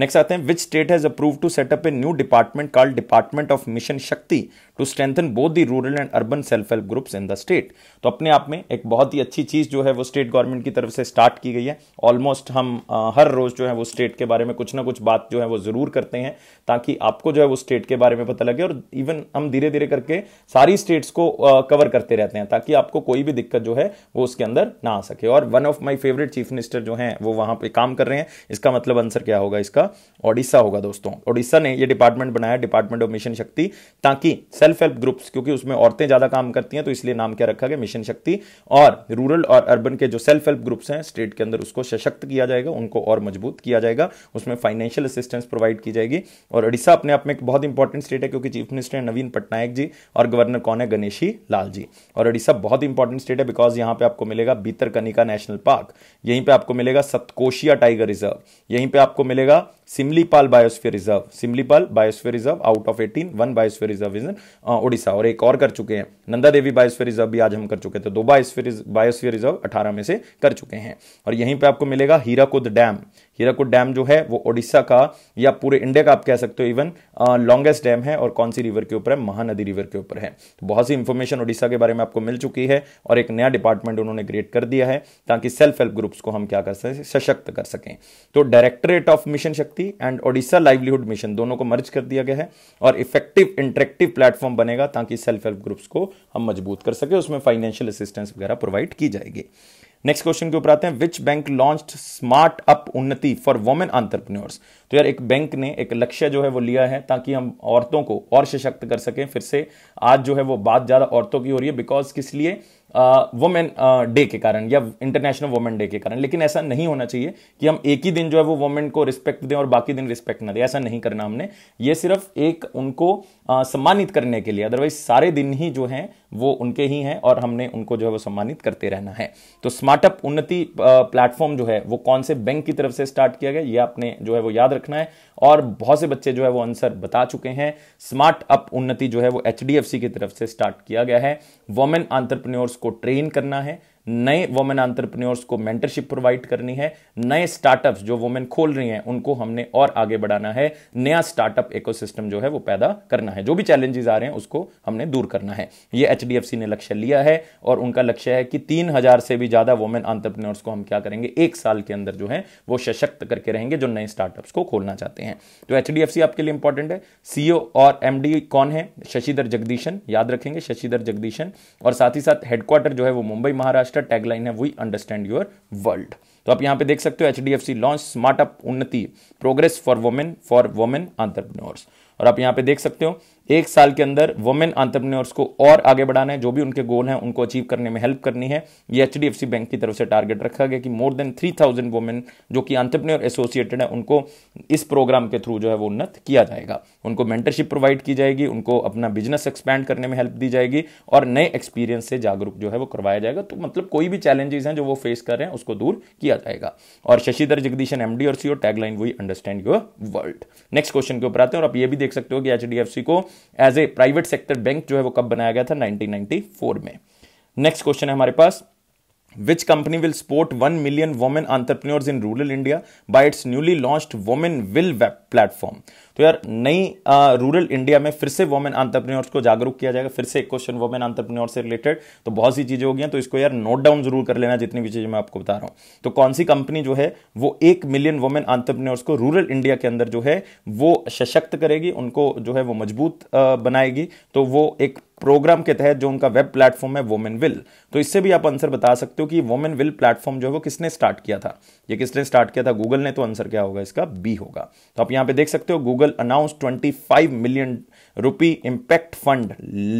नेक्स्ट आते हैं, which state has approved to set up a new department called department of mission Shakti to strengthen both the rural and urban self help groups in the state. तो अपने आप में एक बहुत ही अच्छी चीज जो है वो स्टेट गवर्नमेंट की तरफ से स्टार्ट की गई है। ऑलमोस्ट हम आ, हर रोज जो है वो स्टेट के बारे में कुछ ना कुछ बात जो है वो जरूर करते हैं ताकि आपको जो है वो स्टेट के बारे में पता लगे। और इवन हम धीरे धीरे करके सारी स्टेट्स को आ, कवर करते रहते हैं ताकि आपको कोई भी दिक्कत जो है वो उसके अंदर ना आ सके। और one of my favourite chief minister जो है वो वहां पर काम कर रहे हैं, इसका मतलब आंसर क्या होगा इसका? ओडिशा होगा दोस्तों। ओडिशा ने ये डिपार्टमेंट बनाया, डिपार्टमेंट ऑफ मिशन शक्ति, ताकि सेल्फ हेल्प ग्रुप्स, क्योंकि उसमें औरतें ज्यादा काम करती हैं तो इसलिए नाम क्या रखा गया? मिशन शक्ति। और रूरल और अर्बन के जो सेल्फ हेल्प ग्रुप्स हैं स्टेट के अंदर उसको सशक्त किया जाएगा, उनको और मजबूत किया जाएगा, उसमें फाइनेंशियल असिस्टेंस प्रोवाइड की जाएगी। और ओडिशा अपने आप में एक बहुत इंपॉर्टेंट स्टेट है क्योंकि चीफ मिनिस्टर है नवीन पटनायक जी और गवर्नर कौन है? गणेशी लाल जी। और ओडिशा बहुत इंपॉर्टेंट स्टेट है बिकॉज यहाँ पे आपको मिलेगा भीतरकनिका नेशनल पार्क, यहीं पर आपको मिलेगा सतकोशिया टाइगर रिजर्व, यहीं पर आपको मिलेगा Similipal biosphere reserve. Similipal biosphere reserve out of अठारह, one biosphere reserve is in Odisha और एक और कर चुके हैं नंदा देवी बायोस्फीयर रिजर्व भी आज हम कर चुके थे। तो दो बायोस्फीयर बायोस्फीयर रिजर्व अठारह में से कर चुके हैं। और यहीं पे आपको मिलेगा हीराकुद डैम। हीराकुद डैम जो है वो ओडिशा का या पूरे इंडिया का आप कह सकते हो इवन लॉन्गेस्ट डैम है और कौन सी रिवर के ऊपर है? महानदी रिवर के ऊपर है। तो बहुत सी इंफॉर्मेशन ओडिशा के बारे में आपको मिल चुकी है और एक नया डिपार्टमेंट उन्होंने क्रिएट कर दिया है ताकि सेल्फ हेल्प ग्रुप्स को हम क्या कर सकें? सशक्त कर सकें। तो डायरेक्टरेट ऑफ मिशन शक्ति शक्ति एंड ओडिशा लाइवलीहुड मिशन दोनों को मर्ज कर दिया गया है और इफेक्टिव इंटरेक्टिव प्लेटफॉर्म बनेगा ताकि सेल्फ हेल्प ग्रुप्स को हम मजबूत कर सके, उसमें फाइनेंशियल असिस्टेंस वगैरह प्रोवाइड की जाएगी। नेक्स्ट क्वेश्चन के ऊपर आते हैं, which bank launched smart up Unnati for women entrepreneurs. तो यार एक बैंक ने एक लक्ष्य जो है वो लिया है ताकि हम औरतों को और सशक्त कर सकें। फिर से आज जो है वो बात ज्यादा औरतों की हो रही है बिकॉज किस लिए, वोमेन डे के कारण या इंटरनेशनल वोमेन डे के कारण। लेकिन ऐसा नहीं होना चाहिए कि हम एक ही दिन जो है वो वोमेन को रिस्पेक्ट दें और बाकी दिन रिस्पेक्ट ना दें, ऐसा नहीं करना हमने। ये सिर्फ एक उनको uh, सम्मानित करने के लिए, अदरवाइज सारे दिन ही जो हैं वो उनके ही हैं और हमने उनको जो है वो सम्मानित करते रहना है। तो स्मार्टअप उन्नति प्लेटफॉर्म uh, जो है वो कौन से बैंक की तरफ से स्टार्ट किया गया, ये आपने जो है वो याद रखना है और बहुत से बच्चे जो है वो आंसर बता चुके हैं। स्मार्टअप उन्नति जो है वो एच डी एफ सी की तरफ से स्टार्ट किया गया है। वोमेन एंटरप्रेन्योर्स को ट्रेन करना है, नए वोमेन एंटरप्रेन्योर्स को मेंटरशिप प्रोवाइड करनी है, नए स्टार्टअप्स जो वोमेन खोल रही हैं उनको हमने और आगे बढ़ाना है, नया स्टार्टअप इकोसिस्टम जो है वो पैदा करना है। जो भी चैलेंजेस आ रहे हैं उसको हमने दूर करना है, ये एच डी एफ सी ने लक्ष्य लिया है और उनका लक्ष्य है कि तीन हजार से भी ज्यादा वोमेन एंटरप्रेन्योर्स को हम क्या करेंगे, एक साल के अंदर जो है वो सशक्त करके रहेंगे जो नए स्टार्टअप्स को खोलना चाहते हैं। तो एच डी एफ सी आपके लिए इंपॉर्टेंट है। सीईओ और एम डी कौन है, शशिधर जगदीशन, याद रखेंगे शशिधर जगदीशन, और साथ ही साथ हेडक्वार्टर जो है वो मुंबई महाराष्ट्र। टैगलाइन है वी अंडरस्टैंड योर वर्ल्ड। तो आप यहां पे देख सकते हो H D F C launch smart up Unnati progress for women for women entrepreneurs. और आप यहां पे देख सकते हो एक साल के अंदर वोमेन एंटरप्रेन्योर्स को और आगे बढ़ाना है, जो भी उनके गोल हैं उनको अचीव करने में हेल्प करनी है। ये H D F C bank की तरफ से टारगेट रखा गया कि more than three thousand women जो कि एंटरप्रेन्योर एसोसिएटेड है उनको इस प्रोग्राम के थ्रू जो है वो उन्नत किया जाएगा, उनको मेंटरशिप प्रोवाइड की जाएगी, उनको अपना बिजनेस एक्सपैंड करने में हेल्प दी जाएगी और नए एक्सपीरियंस से जागरूक जो है वो करवाया जाएगा। तो मतलब कोई भी चैलेंजेस हैं जो वो फेस कर रहे हैं उसको दूर किया जाएगा। और शशिधर जगदीशन एम डी और CEO tagline we understand your world. Next question के ऊपर आते हैं और आप ये भी देख सकते हो कि एच डी एफ सी को as a private sector bank जो है वो कब बनाया गया था, नाइनटीन नाइंटी फोर में। नेक्स्ट क्वेश्चन है हमारे पास, Which company will support one million women entrepreneurs in rural India by its newly launched Women Will Web platform? तो यार नई रूरल इंडिया में फिर से वोमेन एंटरप्रेन्योर्स को जागरूक किया जाएगा। फिर से एक क्वेश्चन वोमेन एंटरप्रेन्योर से रिलेटेड, तो बहुत सी चीजें हो गई हैं, तो इसको यार नोट डाउन जरूर कर लेना जितनी भी चीजें मैं आपको बता रहा हूँ। तो कौन सी कंपनी जो है वो एक मिलियन वोमेन एंटरप्रेन्योर्स को रूरल इंडिया के अंदर जो है वो सशक्त करेगी, उनको जो है वो मजबूत बनाएगी, तो वो एक प्रोग्राम के तहत जो उनका वेब प्लेटफॉर्म है वोमेन विल। तो इससे भी आप आंसर बता सकते हो कि वोमेन विल प्लेटफॉर्म जो है वो किसने स्टार्ट किया था, ये किसने स्टार्ट किया था, गूगल ने। तो आंसर क्या होगा इसका, बी होगा। तो आप यहां पे देख सकते हो गूगल अनाउंस पच्चीस million rupee impact fund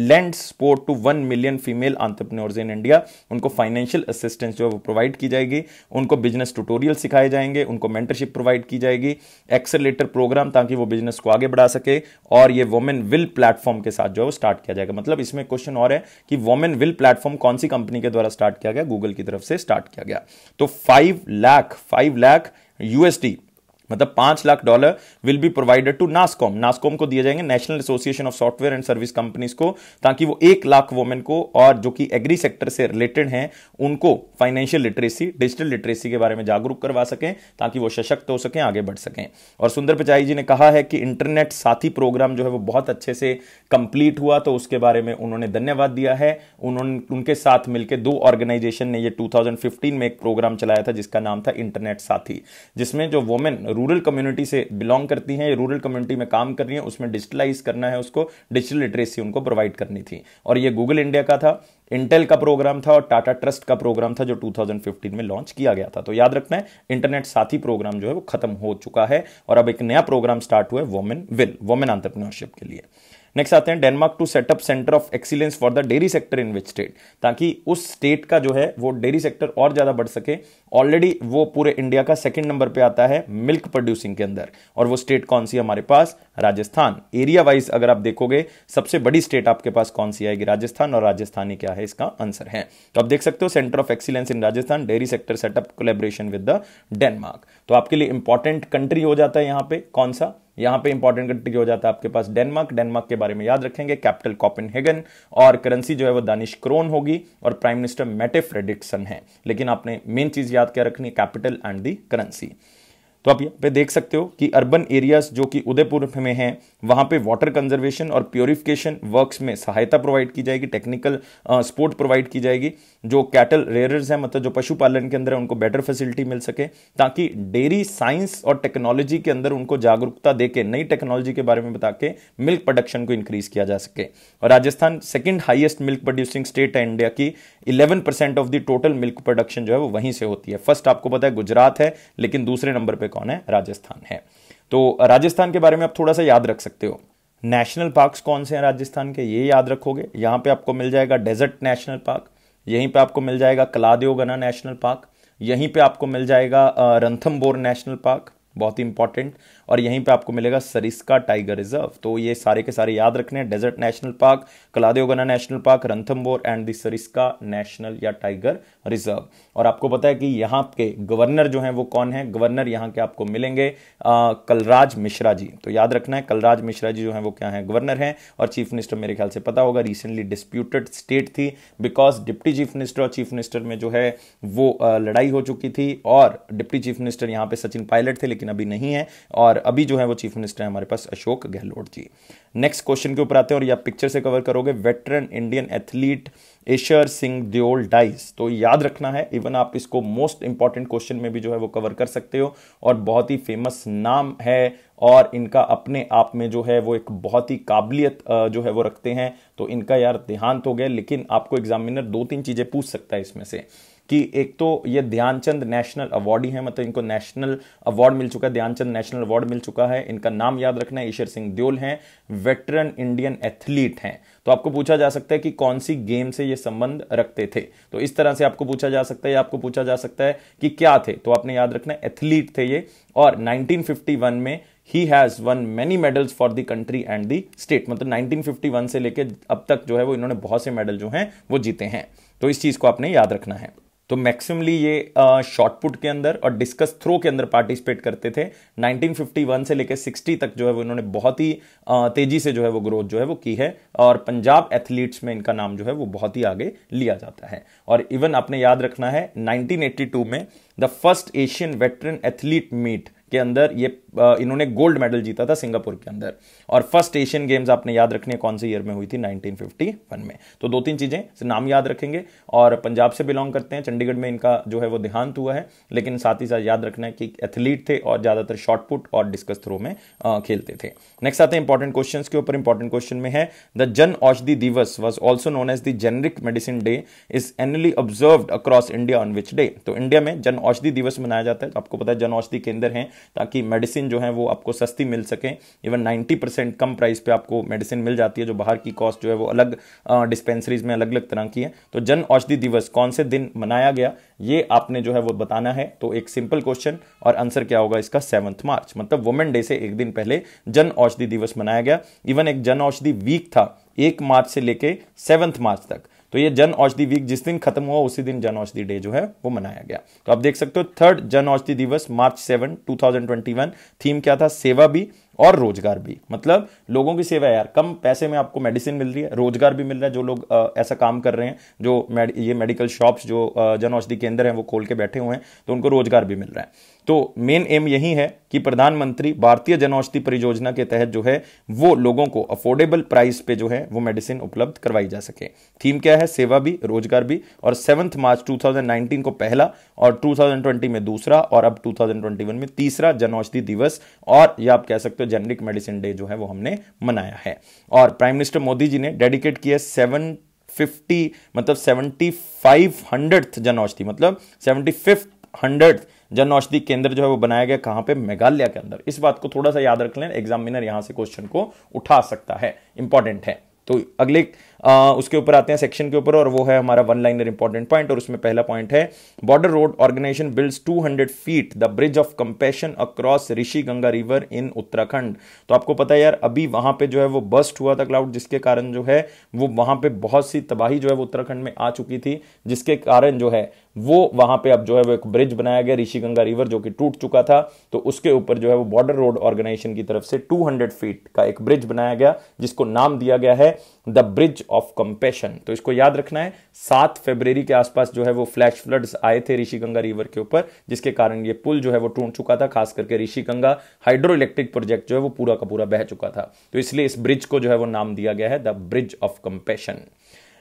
lend support to one million female entrepreneurs in India. उनको फाइनेंशियल असिस्टेंस जो है वो प्रोवाइड की जाएगी, उनको बिजनेस ट्यूटोरियल सिखाए जाएंगे, उनको मेंटरशिप प्रोवाइड की जाएगी, एक्सेलेटर प्रोग्राम ताकि वो बिजनेस को आगे बढ़ा सके, और ये वोमेन विल प्लेटफॉर्म के साथ जो है वो स्टार्ट किया जाएगा। मतलब मतलब इसमें क्वेश्चन और है कि वोमेन विल प्लेटफॉर्म कौन सी कंपनी के द्वारा स्टार्ट किया गया, गूगल की तरफ से स्टार्ट किया गया। तो पाँच लाख यूएसडी मतलब पांच lakh dollar will be provided to NASSCOM. NASSCOM को दिए जाएंगे, national association of software and service companies को, ताकि वो एक लाख वोमेन को और जो कि एग्री सेक्टर से रिलेटेड हैं उनको फाइनेंशियल लिटरेसी, डिजिटल लिटरेसी के बारे में जागरूक करवा सकें ताकि वो सशक्त हो सकें, आगे बढ़ सकें। और सुंदर पिचाई जी ने कहा है कि इंटरनेट साथी प्रोग्राम जो है वो बहुत अच्छे से कंप्लीट हुआ, तो उसके बारे में उन्होंने धन्यवाद दिया है। उन्होंने उनके साथ मिलकर दो ऑर्गेनाइजेशन ने ये टू थाउजेंड फिफ्टीन में एक प्रोग्राम चलाया था जिसका नाम था इंटरनेट साथी, जिसमें जो वोमेन रूरल कम्युनिटी से बिलोंग करती हैं, रूरल कम्युनिटी में काम कर रही हैं, उसमें डिजिटलाइज करना है, उसको डिजिटल लिटरेसी उनको प्रोवाइड करनी थी। और ये गूगल इंडिया का था, इंटेल का प्रोग्राम था और टाटा ट्रस्ट का प्रोग्राम था जो टू थाउजेंड फिफ्टीन में लॉन्च किया गया था। तो याद रखना है इंटरनेट साथी प्रोग्राम जो है वो खत्म हो चुका है और अब एक नया प्रोग्राम स्टार्ट हुआ है वोमेन विल, वोमेन एंटरप्रेन्योरशिप के लिए। नेक्स्ट आते हैं, Denmark to setup centre of excellence for the dairy sector in which state, ताकि उस स्टेट का जो है वो डेयरी सेक्टर और ज्यादा बढ़ सके। ऑलरेडी वो पूरे इंडिया का सेकंड नंबर पे आता है मिल्क प्रोड्यूसिंग के अंदर, और वो स्टेट कौन सी है हमारे पास, राजस्थान। एरिया वाइज अगर आप देखोगे सबसे बड़ी स्टेट आपके पास कौन सी आएगी, राजस्थान, और राजस्थानी क्या है इसका आंसर है। तो आप देख सकते हो centre of excellence in Rajasthan, dairy sector setup collaboration with the Denmark. तो आपके लिए इंपॉर्टेंट कंट्री हो जाता है यहाँ पे कौन सा, यहां पे इंपॉर्टेंट कंट्री हो जाता है आपके पास डेनमार्क। डेनमार्क के बारे में याद रखेंगे, कैपिटल कोपेनहेगन, और करेंसी जो है वो दानिश क्रोन होगी, और प्राइम मिनिस्टर मेटे फ्रेडिक्सन है। लेकिन आपने मेन चीज याद क्या रखनी है, कैपिटल एंड दी करेंसी। तो आप यहाँ पे देख सकते हो कि अर्बन एरियाज जो कि उदयपुर में हैं वहाँ पे वाटर कंजर्वेशन और प्योरिफिकेशन वर्क्स में सहायता प्रोवाइड की जाएगी, टेक्निकल सपोर्ट प्रोवाइड की जाएगी। जो कैटल रेयरर्स हैं, मतलब जो पशुपालन के अंदर है, उनको बेटर फैसिलिटी मिल सके, ताकि डेयरी साइंस और टेक्नोलॉजी के अंदर उनको जागरूकता देके नई टेक्नोलॉजी के बारे में बता के मिल्क प्रोडक्शन को इंक्रीज किया जा सके। और Rajasthan second highest milk producing state है इंडिया की, eleven percent of the total milk production जो है वो वहीं से होती है। फर्स्ट आपको पता है गुजरात है, लेकिन दूसरे नंबर पर कौन है? राजस्थान है। तो राजस्थान के बारे में आप थोड़ा सा याद रख सकते हो। नेशनल पार्क्स कौन से हैं राजस्थान के, ये याद रखोगे। यहाँ पे आपको मिल जाएगा डेजर्ट नेशनल पार्क, यहीं पे आपको मिल जाएगा कलादेवगना नेशनल पार्क, यहीं पे आपको मिल जाएगा रणथंबोर नेशनल पार्क, बहुत ही इंपॉर्टेंट, और यहीं पे आपको मिलेगा सरिस्का टाइगर रिजर्व। तो ये सारे के सारे याद रखने हैं, desert national park, Keoladeo Ghana national park, Ranthambore and the Sariska national या टाइगर रिजर्व। और आपको पता है कि यहाँ के गवर्नर जो हैं वो कौन है? गवर्नर यहाँ के आपको मिलेंगे आ, कलराज मिश्रा जी। तो याद रखना है, कलराज मिश्रा जी जो हैं वो क्या हैं? गवर्नर हैं। और चीफ मिनिस्टर मेरे ख्याल से पता होगा रिसेंटली डिस्प्यूटेड स्टेट थी, बिकॉज डिप्टी चीफ मिनिस्टर और चीफ मिनिस्टर में जो है वो आ, लड़ाई हो चुकी थी, और डिप्टी चीफ मिनिस्टर यहाँ पे सचिन पायलट थे, लेकिन अभी नहीं है, और अभी जो है वो चीफ मिनिस्टर है हमारे पास अशोक गहलोत जी। नेक्स्ट क्वेश्चन के ऊपर आते हैं, और ये आप पिक्चर से कवर करोगे। Veteran Indian athlete Ishar Singh Deol dies, तो याद रखना है। इवन आप इसको मोस्ट इंपॉर्टेंट क्वेश्चन में भी जो है वो कवर कर सकते हो, और बहुत ही फेमस नाम है, और इनका अपने आप में जो है वो एक बहुत ही काबिलियत जो है वो रखते हैं। तो इनका यार देहांत हो गया, लेकिन आपको एग्जामिनर दो तीन चीजें पूछ सकता है इसमें से, कि एक तो ये ध्यानचंद नेशनल अवार्डी है, मतलब इनको नेशनल अवार्ड मिल चुका है, ध्यानचंद नेशनल अवार्ड मिल चुका है। इनका नाम याद रखना है, ईशर सिंह देओल हैं, वेटरन इंडियन एथलीट हैं। तो आपको पूछा जा सकता है कि कौन सी गेम से ये संबंध रखते थे, तो इस तरह से आपको पूछा जा सकता है। आपको पूछा जा सकता है कि क्या थे, तो आपने याद रखना है एथलीट थे ये। और नाइनटीन फिफ्टी वन में ही has won many medals for the country and the state, मतलब नाइनटीन फिफ्टी वन से लेके अब तक जो है वो इन्होंने बहुत से मेडल जो हैं वो जीते हैं। तो इस चीज को आपने याद रखना है। तो मैक्सिमली ये शॉर्ट पुट के अंदर और डिस्कस थ्रो के अंदर पार्टिसिपेट करते थे। नाइनटीन फिफ्टी वन से लेकर साठ तक जो है वो इन्होंने बहुत ही तेजी से जो है वो ग्रोथ जो है वो की है, और पंजाब एथलीट्स में इनका नाम जो है वो बहुत ही आगे लिया जाता है। और इवन आपने याद रखना है नाइनटीन एटी टू में the first Asian veteran athlete meet के अंदर ये इन्होंने गोल्ड मेडल जीता था सिंगापुर के अंदर। और फर्स्ट एशियन गेम्स आपने याद रखने कौन से ईयर में हुई थी? नाइनटीन फिफ्टी वन में। तो दो तीन चीज़ें नाम याद रखेंगे, और पंजाब से बिलोंग करते हैं, चंडीगढ़ में इनका जो है वो देहांत हुआ है, लेकिन साथ ही साथ याद रखना है कि एथलीट थे और ज़्यादातर शॉर्ट पुट और डिस्कस थ्रो में खेलते थे। नेक्स्ट आते हैं इंपॉर्टेंट क्वेश्चन के ऊपर। इंपॉर्टेंट क्वेश्चन में है the Jan Aushadhi Diwas was also known as the generic medicine day is annually observed across India on which day. तो इंडिया में जन औषधि दिवस मनाया जाता है। आपको पता है जन औषधि केंद्र हैं, ताकि मेडिसिन जो है वो आपको सस्ती मिल सके। इवन नब्बे परसेंट कम प्राइस पे आपको मेडिसिन मिल जाती है, जो बाहर की कॉस्ट जो है वो अलग डिस्पेंसरीज में अलग अलग तरह की है। तो जन औषधि दिवस कौन से दिन मनाया गया, ये आपने जो है वो बताना है। तो एक सिंपल क्वेश्चन, और आंसर क्या होगा इसका? सेवंथ मार्च, मतलब वुमेन डे से एक दिन पहले जन औषधि दिवस मनाया गया। इवन एक जन औषधि वीक था, एक मार्च से लेके सेवंथ मार्च तक। तो ये जन औषधि वीक जिस दिन खत्म हुआ, उसी दिन जन औषधि डे जो है वो मनाया गया। तो आप देख सकते हो third Jan Aushadhi Diwas March seven two thousand twenty one. Theme क्या था? सेवा भी और रोजगार भी, मतलब लोगों की सेवा। यार कम पैसे में आपको मेडिसिन मिल रही है, रोजगार भी मिल रहा है। जो लोग आ, ऐसा काम कर रहे हैं, जो मेड, ये मेडिकल शॉप्स जो जन औषधि केंद्र हैं वो खोल के बैठे हुए हैं, तो उनको रोजगार भी मिल रहा है। तो मेन एम यही है कि प्रधानमंत्री भारतीय जन औषधि परियोजना के तहत जो है वो लोगों को अफोर्डेबल प्राइस पे जो है वो मेडिसिन उपलब्ध करवाई जा सके। थीम क्या है? सेवा भी, रोजगार भी। और seventh March two thousand nineteen को पहला, और टू थाउजेंड ट्वेंटी में दूसरा, और अब टू थाउजेंड ट्वेंटी वन में तीसरा जन औषधि दिवस, और या आप कह सकते हो जेनरिक मेडिसिन डे जो है वो हमने मनाया है। और प्राइम मिनिस्टर मोदी जी ने डेडिकेट किया सेवन फिफ्टी मतलब seventy five hundred Jan Aushadhi, मतलब सेवेंटी फिफ्थ हंड्रेड जन औषधि केंद्र जो है वो बनाया गया। कहां पे? मेघालय के अंदर। इस बात को थोड़ा सा याद रख लें, एग्जामिनर यहां से क्वेश्चन को उठा सकता है, इंपॉर्टेंट है। तो अगले आ, उसके ऊपर आते हैं सेक्शन के ऊपर, और वो है हमारा वन लाइनर इंपॉर्टेंट पॉइंट। और उसमें पहला पॉइंट है border road organisation builds two hundred feet the bridge of compassion across Rishi Ganga river in Uttarakhand. तो आपको पता है यार अभी वहां पे जो है वो बस्ट हुआ था क्लाउड, जिसके कारण जो है वो वहां पे बहुत सी तबाही जो है वो उत्तराखंड में आ चुकी थी, जिसके कारण जो है वो वहां पे अब जो है वो एक ब्रिज बनाया गया ऋषिगंगा रिवर जो कि टूट चुका था, तो उसके ऊपर जो है वो बॉर्डर रोड ऑर्गेनाइजेशन की तरफ से दो सौ फीट का एक ब्रिज बनाया गया जिसको नाम दिया गया है द ब्रिज ऑफ कंपैशन। तो इसको याद रखना है, सात फरवरी के आसपास जो है वो फ्लैश फ्लड्स आए थे ऋषिगंगा रिवर के ऊपर, जिसके कारण ये पुल जो है वो टूट चुका था, खास करके ऋषिगंगा हाइड्रो इलेक्ट्रिक प्रोजेक्ट जो है वो पूरा का पूरा बह चुका था, तो इसलिए इस ब्रिज को जो है वो नाम दिया गया है the bridge of compassion.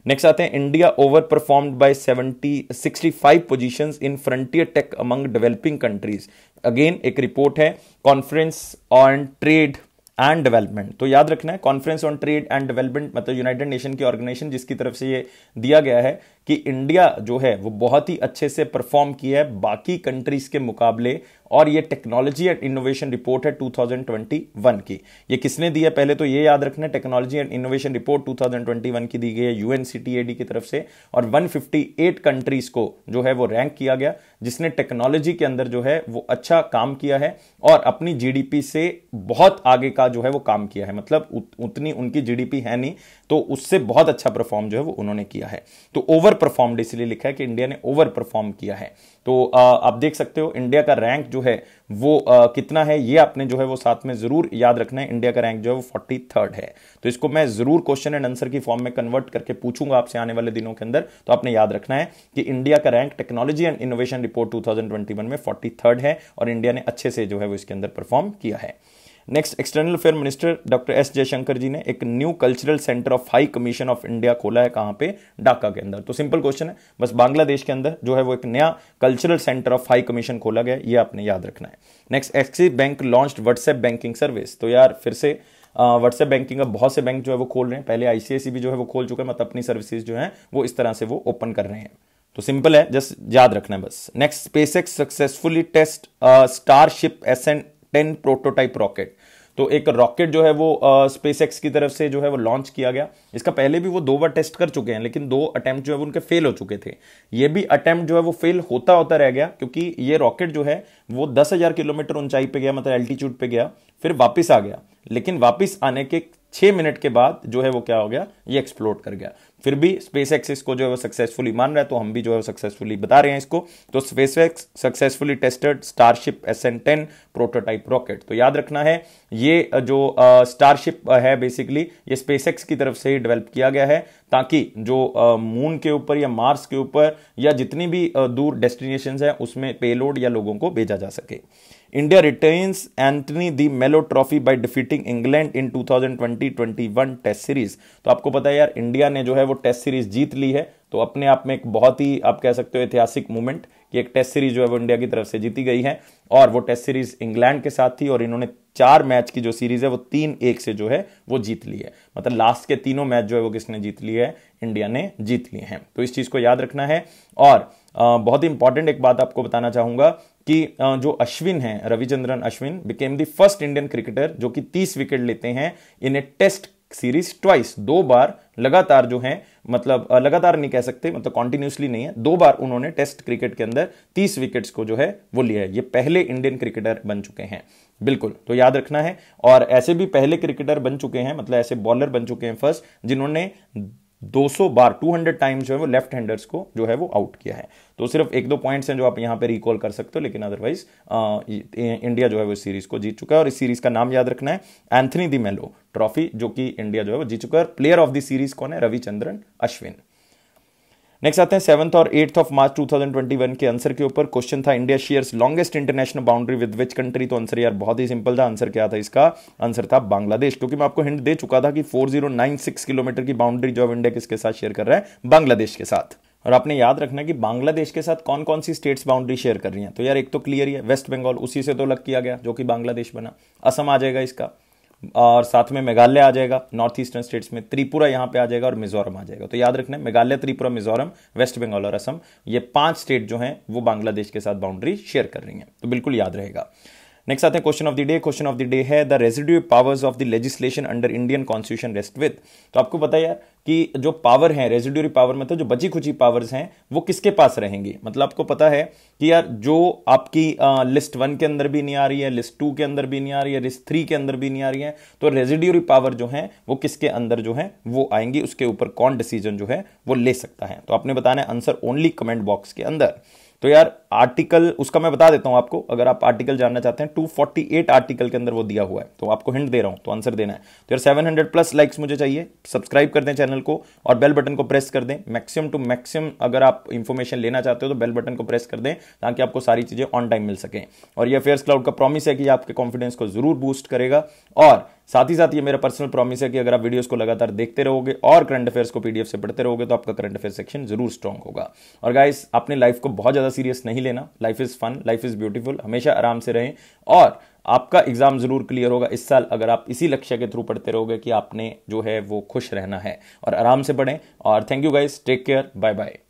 Next आते हैं, India over performed by sixty five positions in frontier tech among developing countries. Again एक रिपोर्ट है conference on trade and development, तो याद रखना है conference on trade and development मतलब यूनाइटेड नेशन की ऑर्गेनाइजेशन जिसकी तरफ से ये दिया गया है कि इंडिया जो है वो बहुत ही अच्छे से परफॉर्म किया है बाकी कंट्रीज के मुकाबले, और ये टेक्नोलॉजी एंड इनोवेशन रिपोर्ट है दो हज़ार इक्कीस की। ये किसने दी है पहले तो ये याद रखना है, टेक्नोलॉजी एंड इनोवेशन रिपोर्ट दो हज़ार इक्कीस की दी गई है यूएनसीटीएडी की तरफ से, और एक सौ अट्ठावन कंट्रीज को जो है वो रैंक किया गया जिसने टेक्नोलॉजी के अंदर जो है वो अच्छा काम किया है और अपनी जीडीपी से बहुत आगे का जो है वो काम किया है, मतलब उत, उतनी उनकी जीडीपी है नहीं तो उससे बहुत अच्छा परफॉर्म जो है वो उन्होंने किया है, तो ओवर परफॉर्म्ड इसलिए लिखा है कि इंडिया ने ओवर परफॉर्म किया है। तो आप देख सकते हो इंडिया का रैंक जो है वो आ, कितना है ये आपने जो है वो साथ में जरूर याद रखना है, इंडिया का रैंक जो है वो फोर्टी थर्ड है, तो इसको मैं जरूर क्वेश्चन एंड आंसर की फॉर्म में कन्वर्ट करके पूछूंगा आपसे आने वाले दिनों के अंदर, तो आपने याद रखना है कि इंडिया का rank technology and innovation report दो हज़ार इक्कीस में फोर्टी थर्ड है और इंडिया ने अच्छे से जो है वो इसके अंदर परफॉर्म किया है। Next, external affair minister doctor S Jaishankar ji ने एक new cultural centre of high commission of India खोला है, कहां पे? ढाका के अंदर। तो सिंपल क्वेश्चन है, बस बांग्लादेश के अंदर जो है वो एक नया cultural centre of high commission खोला गया, ये आपने याद रखना है। Next, Axis bank launched WhatsApp banking service. तो यार फिर से व्हाट्सएप बैंकिंग अब बहुत से बैंक जो है वो खोल रहे हैं, पहले आईसीआईसीआई भी जो है वो खोल चुका है, मतलब अपनी सर्विसेज जो है वो इस तरह से वो ओपन कर रहे हैं, तो सिंपल है, जस्ट याद रखना है बस। Next, SpaceX successfully test Starship ascent ten prototype rocket. तो एक रॉकेट जो है वो स्पेसएक्स uh, की तरफ से जो है वो लॉन्च किया गया, इसका पहले भी वो दो बार टेस्ट कर चुके हैं लेकिन दो अटेम्प्ट जो है वो उनके फेल हो चुके थे, ये भी अटेम्प्ट जो है वो फेल होता होता रह गया क्योंकि ये रॉकेट जो है वो दस हजार किलोमीटर ऊंचाई पे गया, मतलब एल्टीट्यूड पे गया, फिर वापस आ गया, लेकिन वापस आने के छह मिनट के बाद जो है वो क्या हो गया, ये एक्सप्लोड कर गया। फिर भी स्पेसएक्स इसको जो है वो सक्सेसफुली मान रहा है, तो हम भी जो है वो सक्सेसफुली बता रहे हैं इसको। तो SpaceX successfully tested Starship S N ten prototype rocket, तो याद रखना है ये जो स्टारशिप है बेसिकली ये स्पेसएक्स की तरफ से ही डेवलप किया गया है ताकि जो मून के ऊपर या मार्स के ऊपर या जितनी भी दूर डेस्टिनेशंस हैं उसमें पेलोड या लोगों को भेजा जा सके। इंडिया रिटेन्स एंटनी दी मेलो trophy by defeating England in दो हज़ार इक्कीस टेस्ट सीरीज। तो आपको पता है यार इंडिया ने जो है वो टेस्ट सीरीज जीत ली है, तो अपने आप में एक बहुत ही आप कह सकते हो ऐतिहासिक मूवमेंट कि एक टेस्ट सीरीज जो है वो इंडिया की तरफ से जीती गई है, और वो टेस्ट सीरीज इंग्लैंड के साथ थी और इन्होंने चार मैच की जो सीरीज है वो तीन एक से जो है वो जीत ली है, मतलब लास्ट के तीनों मैच जो है वो किसने जीत लिए है, इंडिया ने जीत लिए हैं, तो इस चीज को याद रखना है। और आ, बहुत ही इंपॉर्टेंट एक बात आपको बताना चाहूंगा कि आ, जो अश्विन है, Ravichandran Ashwin became the first Indian cricketer जो कि तीस विकेट लेते हैं in a test series twice. दो बार लगातार जो है, मतलब लगातार नहीं कह सकते, मतलब कॉन्टिन्यूसली नहीं है, दो बार उन्होंने टेस्ट क्रिकेट के अंदर तीस विकेट्स को जो है वो लिया है, ये पहले इंडियन क्रिकेटर बन चुके हैं, बिल्कुल, तो याद रखना है। और ऐसे भी पहले क्रिकेटर बन चुके हैं, मतलब ऐसे बॉलर बन चुके हैं फर्स्ट जिन्होंने दो सौ बार दो सौ टाइम्स जो है वो लेफ्ट हैंडर्स को जो है वो आउट किया है। तो सिर्फ एक दो पॉइंट्स हैं जो आप यहाँ पे रिकॉल कर सकते हो, लेकिन अदरवाइज इंडिया जो है वो सीरीज को जीत चुका है और इस सीरीज का नाम याद रखना है एंथनी दी मेलो ट्रॉफी, जो कि इंडिया जो है वो जीत चुका है। प्लेयर ऑफ द सीरीज कौन है, रविचंद्रन अश्विन। नेक्स्ट आते हैं, सेवंथ और एट्थ ऑफ मार्च दो हज़ार इक्कीस के आंसर के ऊपर क्वेश्चन था India shares longest international boundary with which country. तो आंसर यार बहुत ही सिंपल था, आंसर क्या था इसका, आंसर था बांग्लादेश, क्योंकि मैं आपको हिंट दे चुका था कि चार हज़ार छियानवे किलोमीटर की बाउंड्री जो इंडिया किसके साथ शेयर कर रहा है, बांग्लादेश के साथ। और आपने याद रखना कि बांग्लादेश के साथ कौन कौन सी स्टेट्स बाउंड्री शेयर कर रही हैं, तो यार एक तो क्लियर ही है वेस्ट बंगाल, उसी से तो अलग किया गया जो कि बांग्लादेश बना, असम आ जाएगा इसका, और साथ में मेघालय आ जाएगा नॉर्थ ईस्टर्न स्टेट्स में, त्रिपुरा यहाँ पे आ जाएगा और मिजोरम आ जाएगा। तो याद रखना है मेघालय, त्रिपुरा, मिजोरम, वेस्ट बंगाल और असम, ये पांच स्टेट जो हैं वो बांग्लादेश के साथ बाउंड्री शेयर कर रही हैं, तो बिल्कुल याद रहेगा। नेक्स्ट आते हैं question of the day. Question of the day है the residue powers of the legislation under Indian constitution rest with. तो आपको पता है यार कि जो पावर है रेजिड्यूरी पावर मतलब जो बची खुची पावर्स हैं वो किसके पास रहेंगी। मतलब आपको पता है कि यार जो आपकी आ, लिस्ट वन के अंदर भी नहीं आ रही है, लिस्ट टू के अंदर भी नहीं आ रही है, लिस्ट थ्री के अंदर भी नहीं आ रही है, तो रेजिड्यूरी पावर जो है वो किसके अंदर जो है वो आएंगी, उसके ऊपर कौन डिसीजन जो है वो ले सकता है। तो आपने बताना है आंसर ओनली कमेंट बॉक्स के अंदर। तो यार आर्टिकल उसका मैं बता देता हूं आपको, अगर आप आर्टिकल जानना चाहते हैं दो सौ अड़तालीस आर्टिकल के अंदर वो दिया हुआ है, तो आपको हिंट दे रहा हूं तो आंसर देना है। तो यार सात सौ प्लस लाइक्स मुझे चाहिए, सब्सक्राइब कर दें चैनल को और बेल बटन को प्रेस कर दें मैक्सिमम टू मैक्सिमम। अगर आप इंफॉर्मेशन लेना चाहते हो तो बेल बटन को प्रेस कर दें ताकि आपको सारी चीजें ऑन टाइम मिल सकें। और यह अफेयर्स क्लाउड का प्रॉमिस है कि आपके कॉन्फिडेंस को जरूर बूस्ट करेगा, और साथ ही साथ ये मेरा पर्सनल प्रॉमिस है कि अगर आप वीडियोस को लगातार देखते रहोगे और करंट अफेयर्स को पीडीएफ से पढ़ते रहोगे तो आपका करंट अफेयर सेक्शन जरूर स्ट्रांग होगा। और गाइस अपने लाइफ को बहुत ज़्यादा सीरियस नहीं लेना, life is fun, life is beautiful, हमेशा आराम से रहें और आपका एग्जाम जरूर क्लियर होगा इस साल अगर आप इसी लक्ष्य के थ्रू पढ़ते रहोगे कि आपने जो है वो खुश रहना है। और आराम से पढ़ें। और thank you guys, take care, bye bye.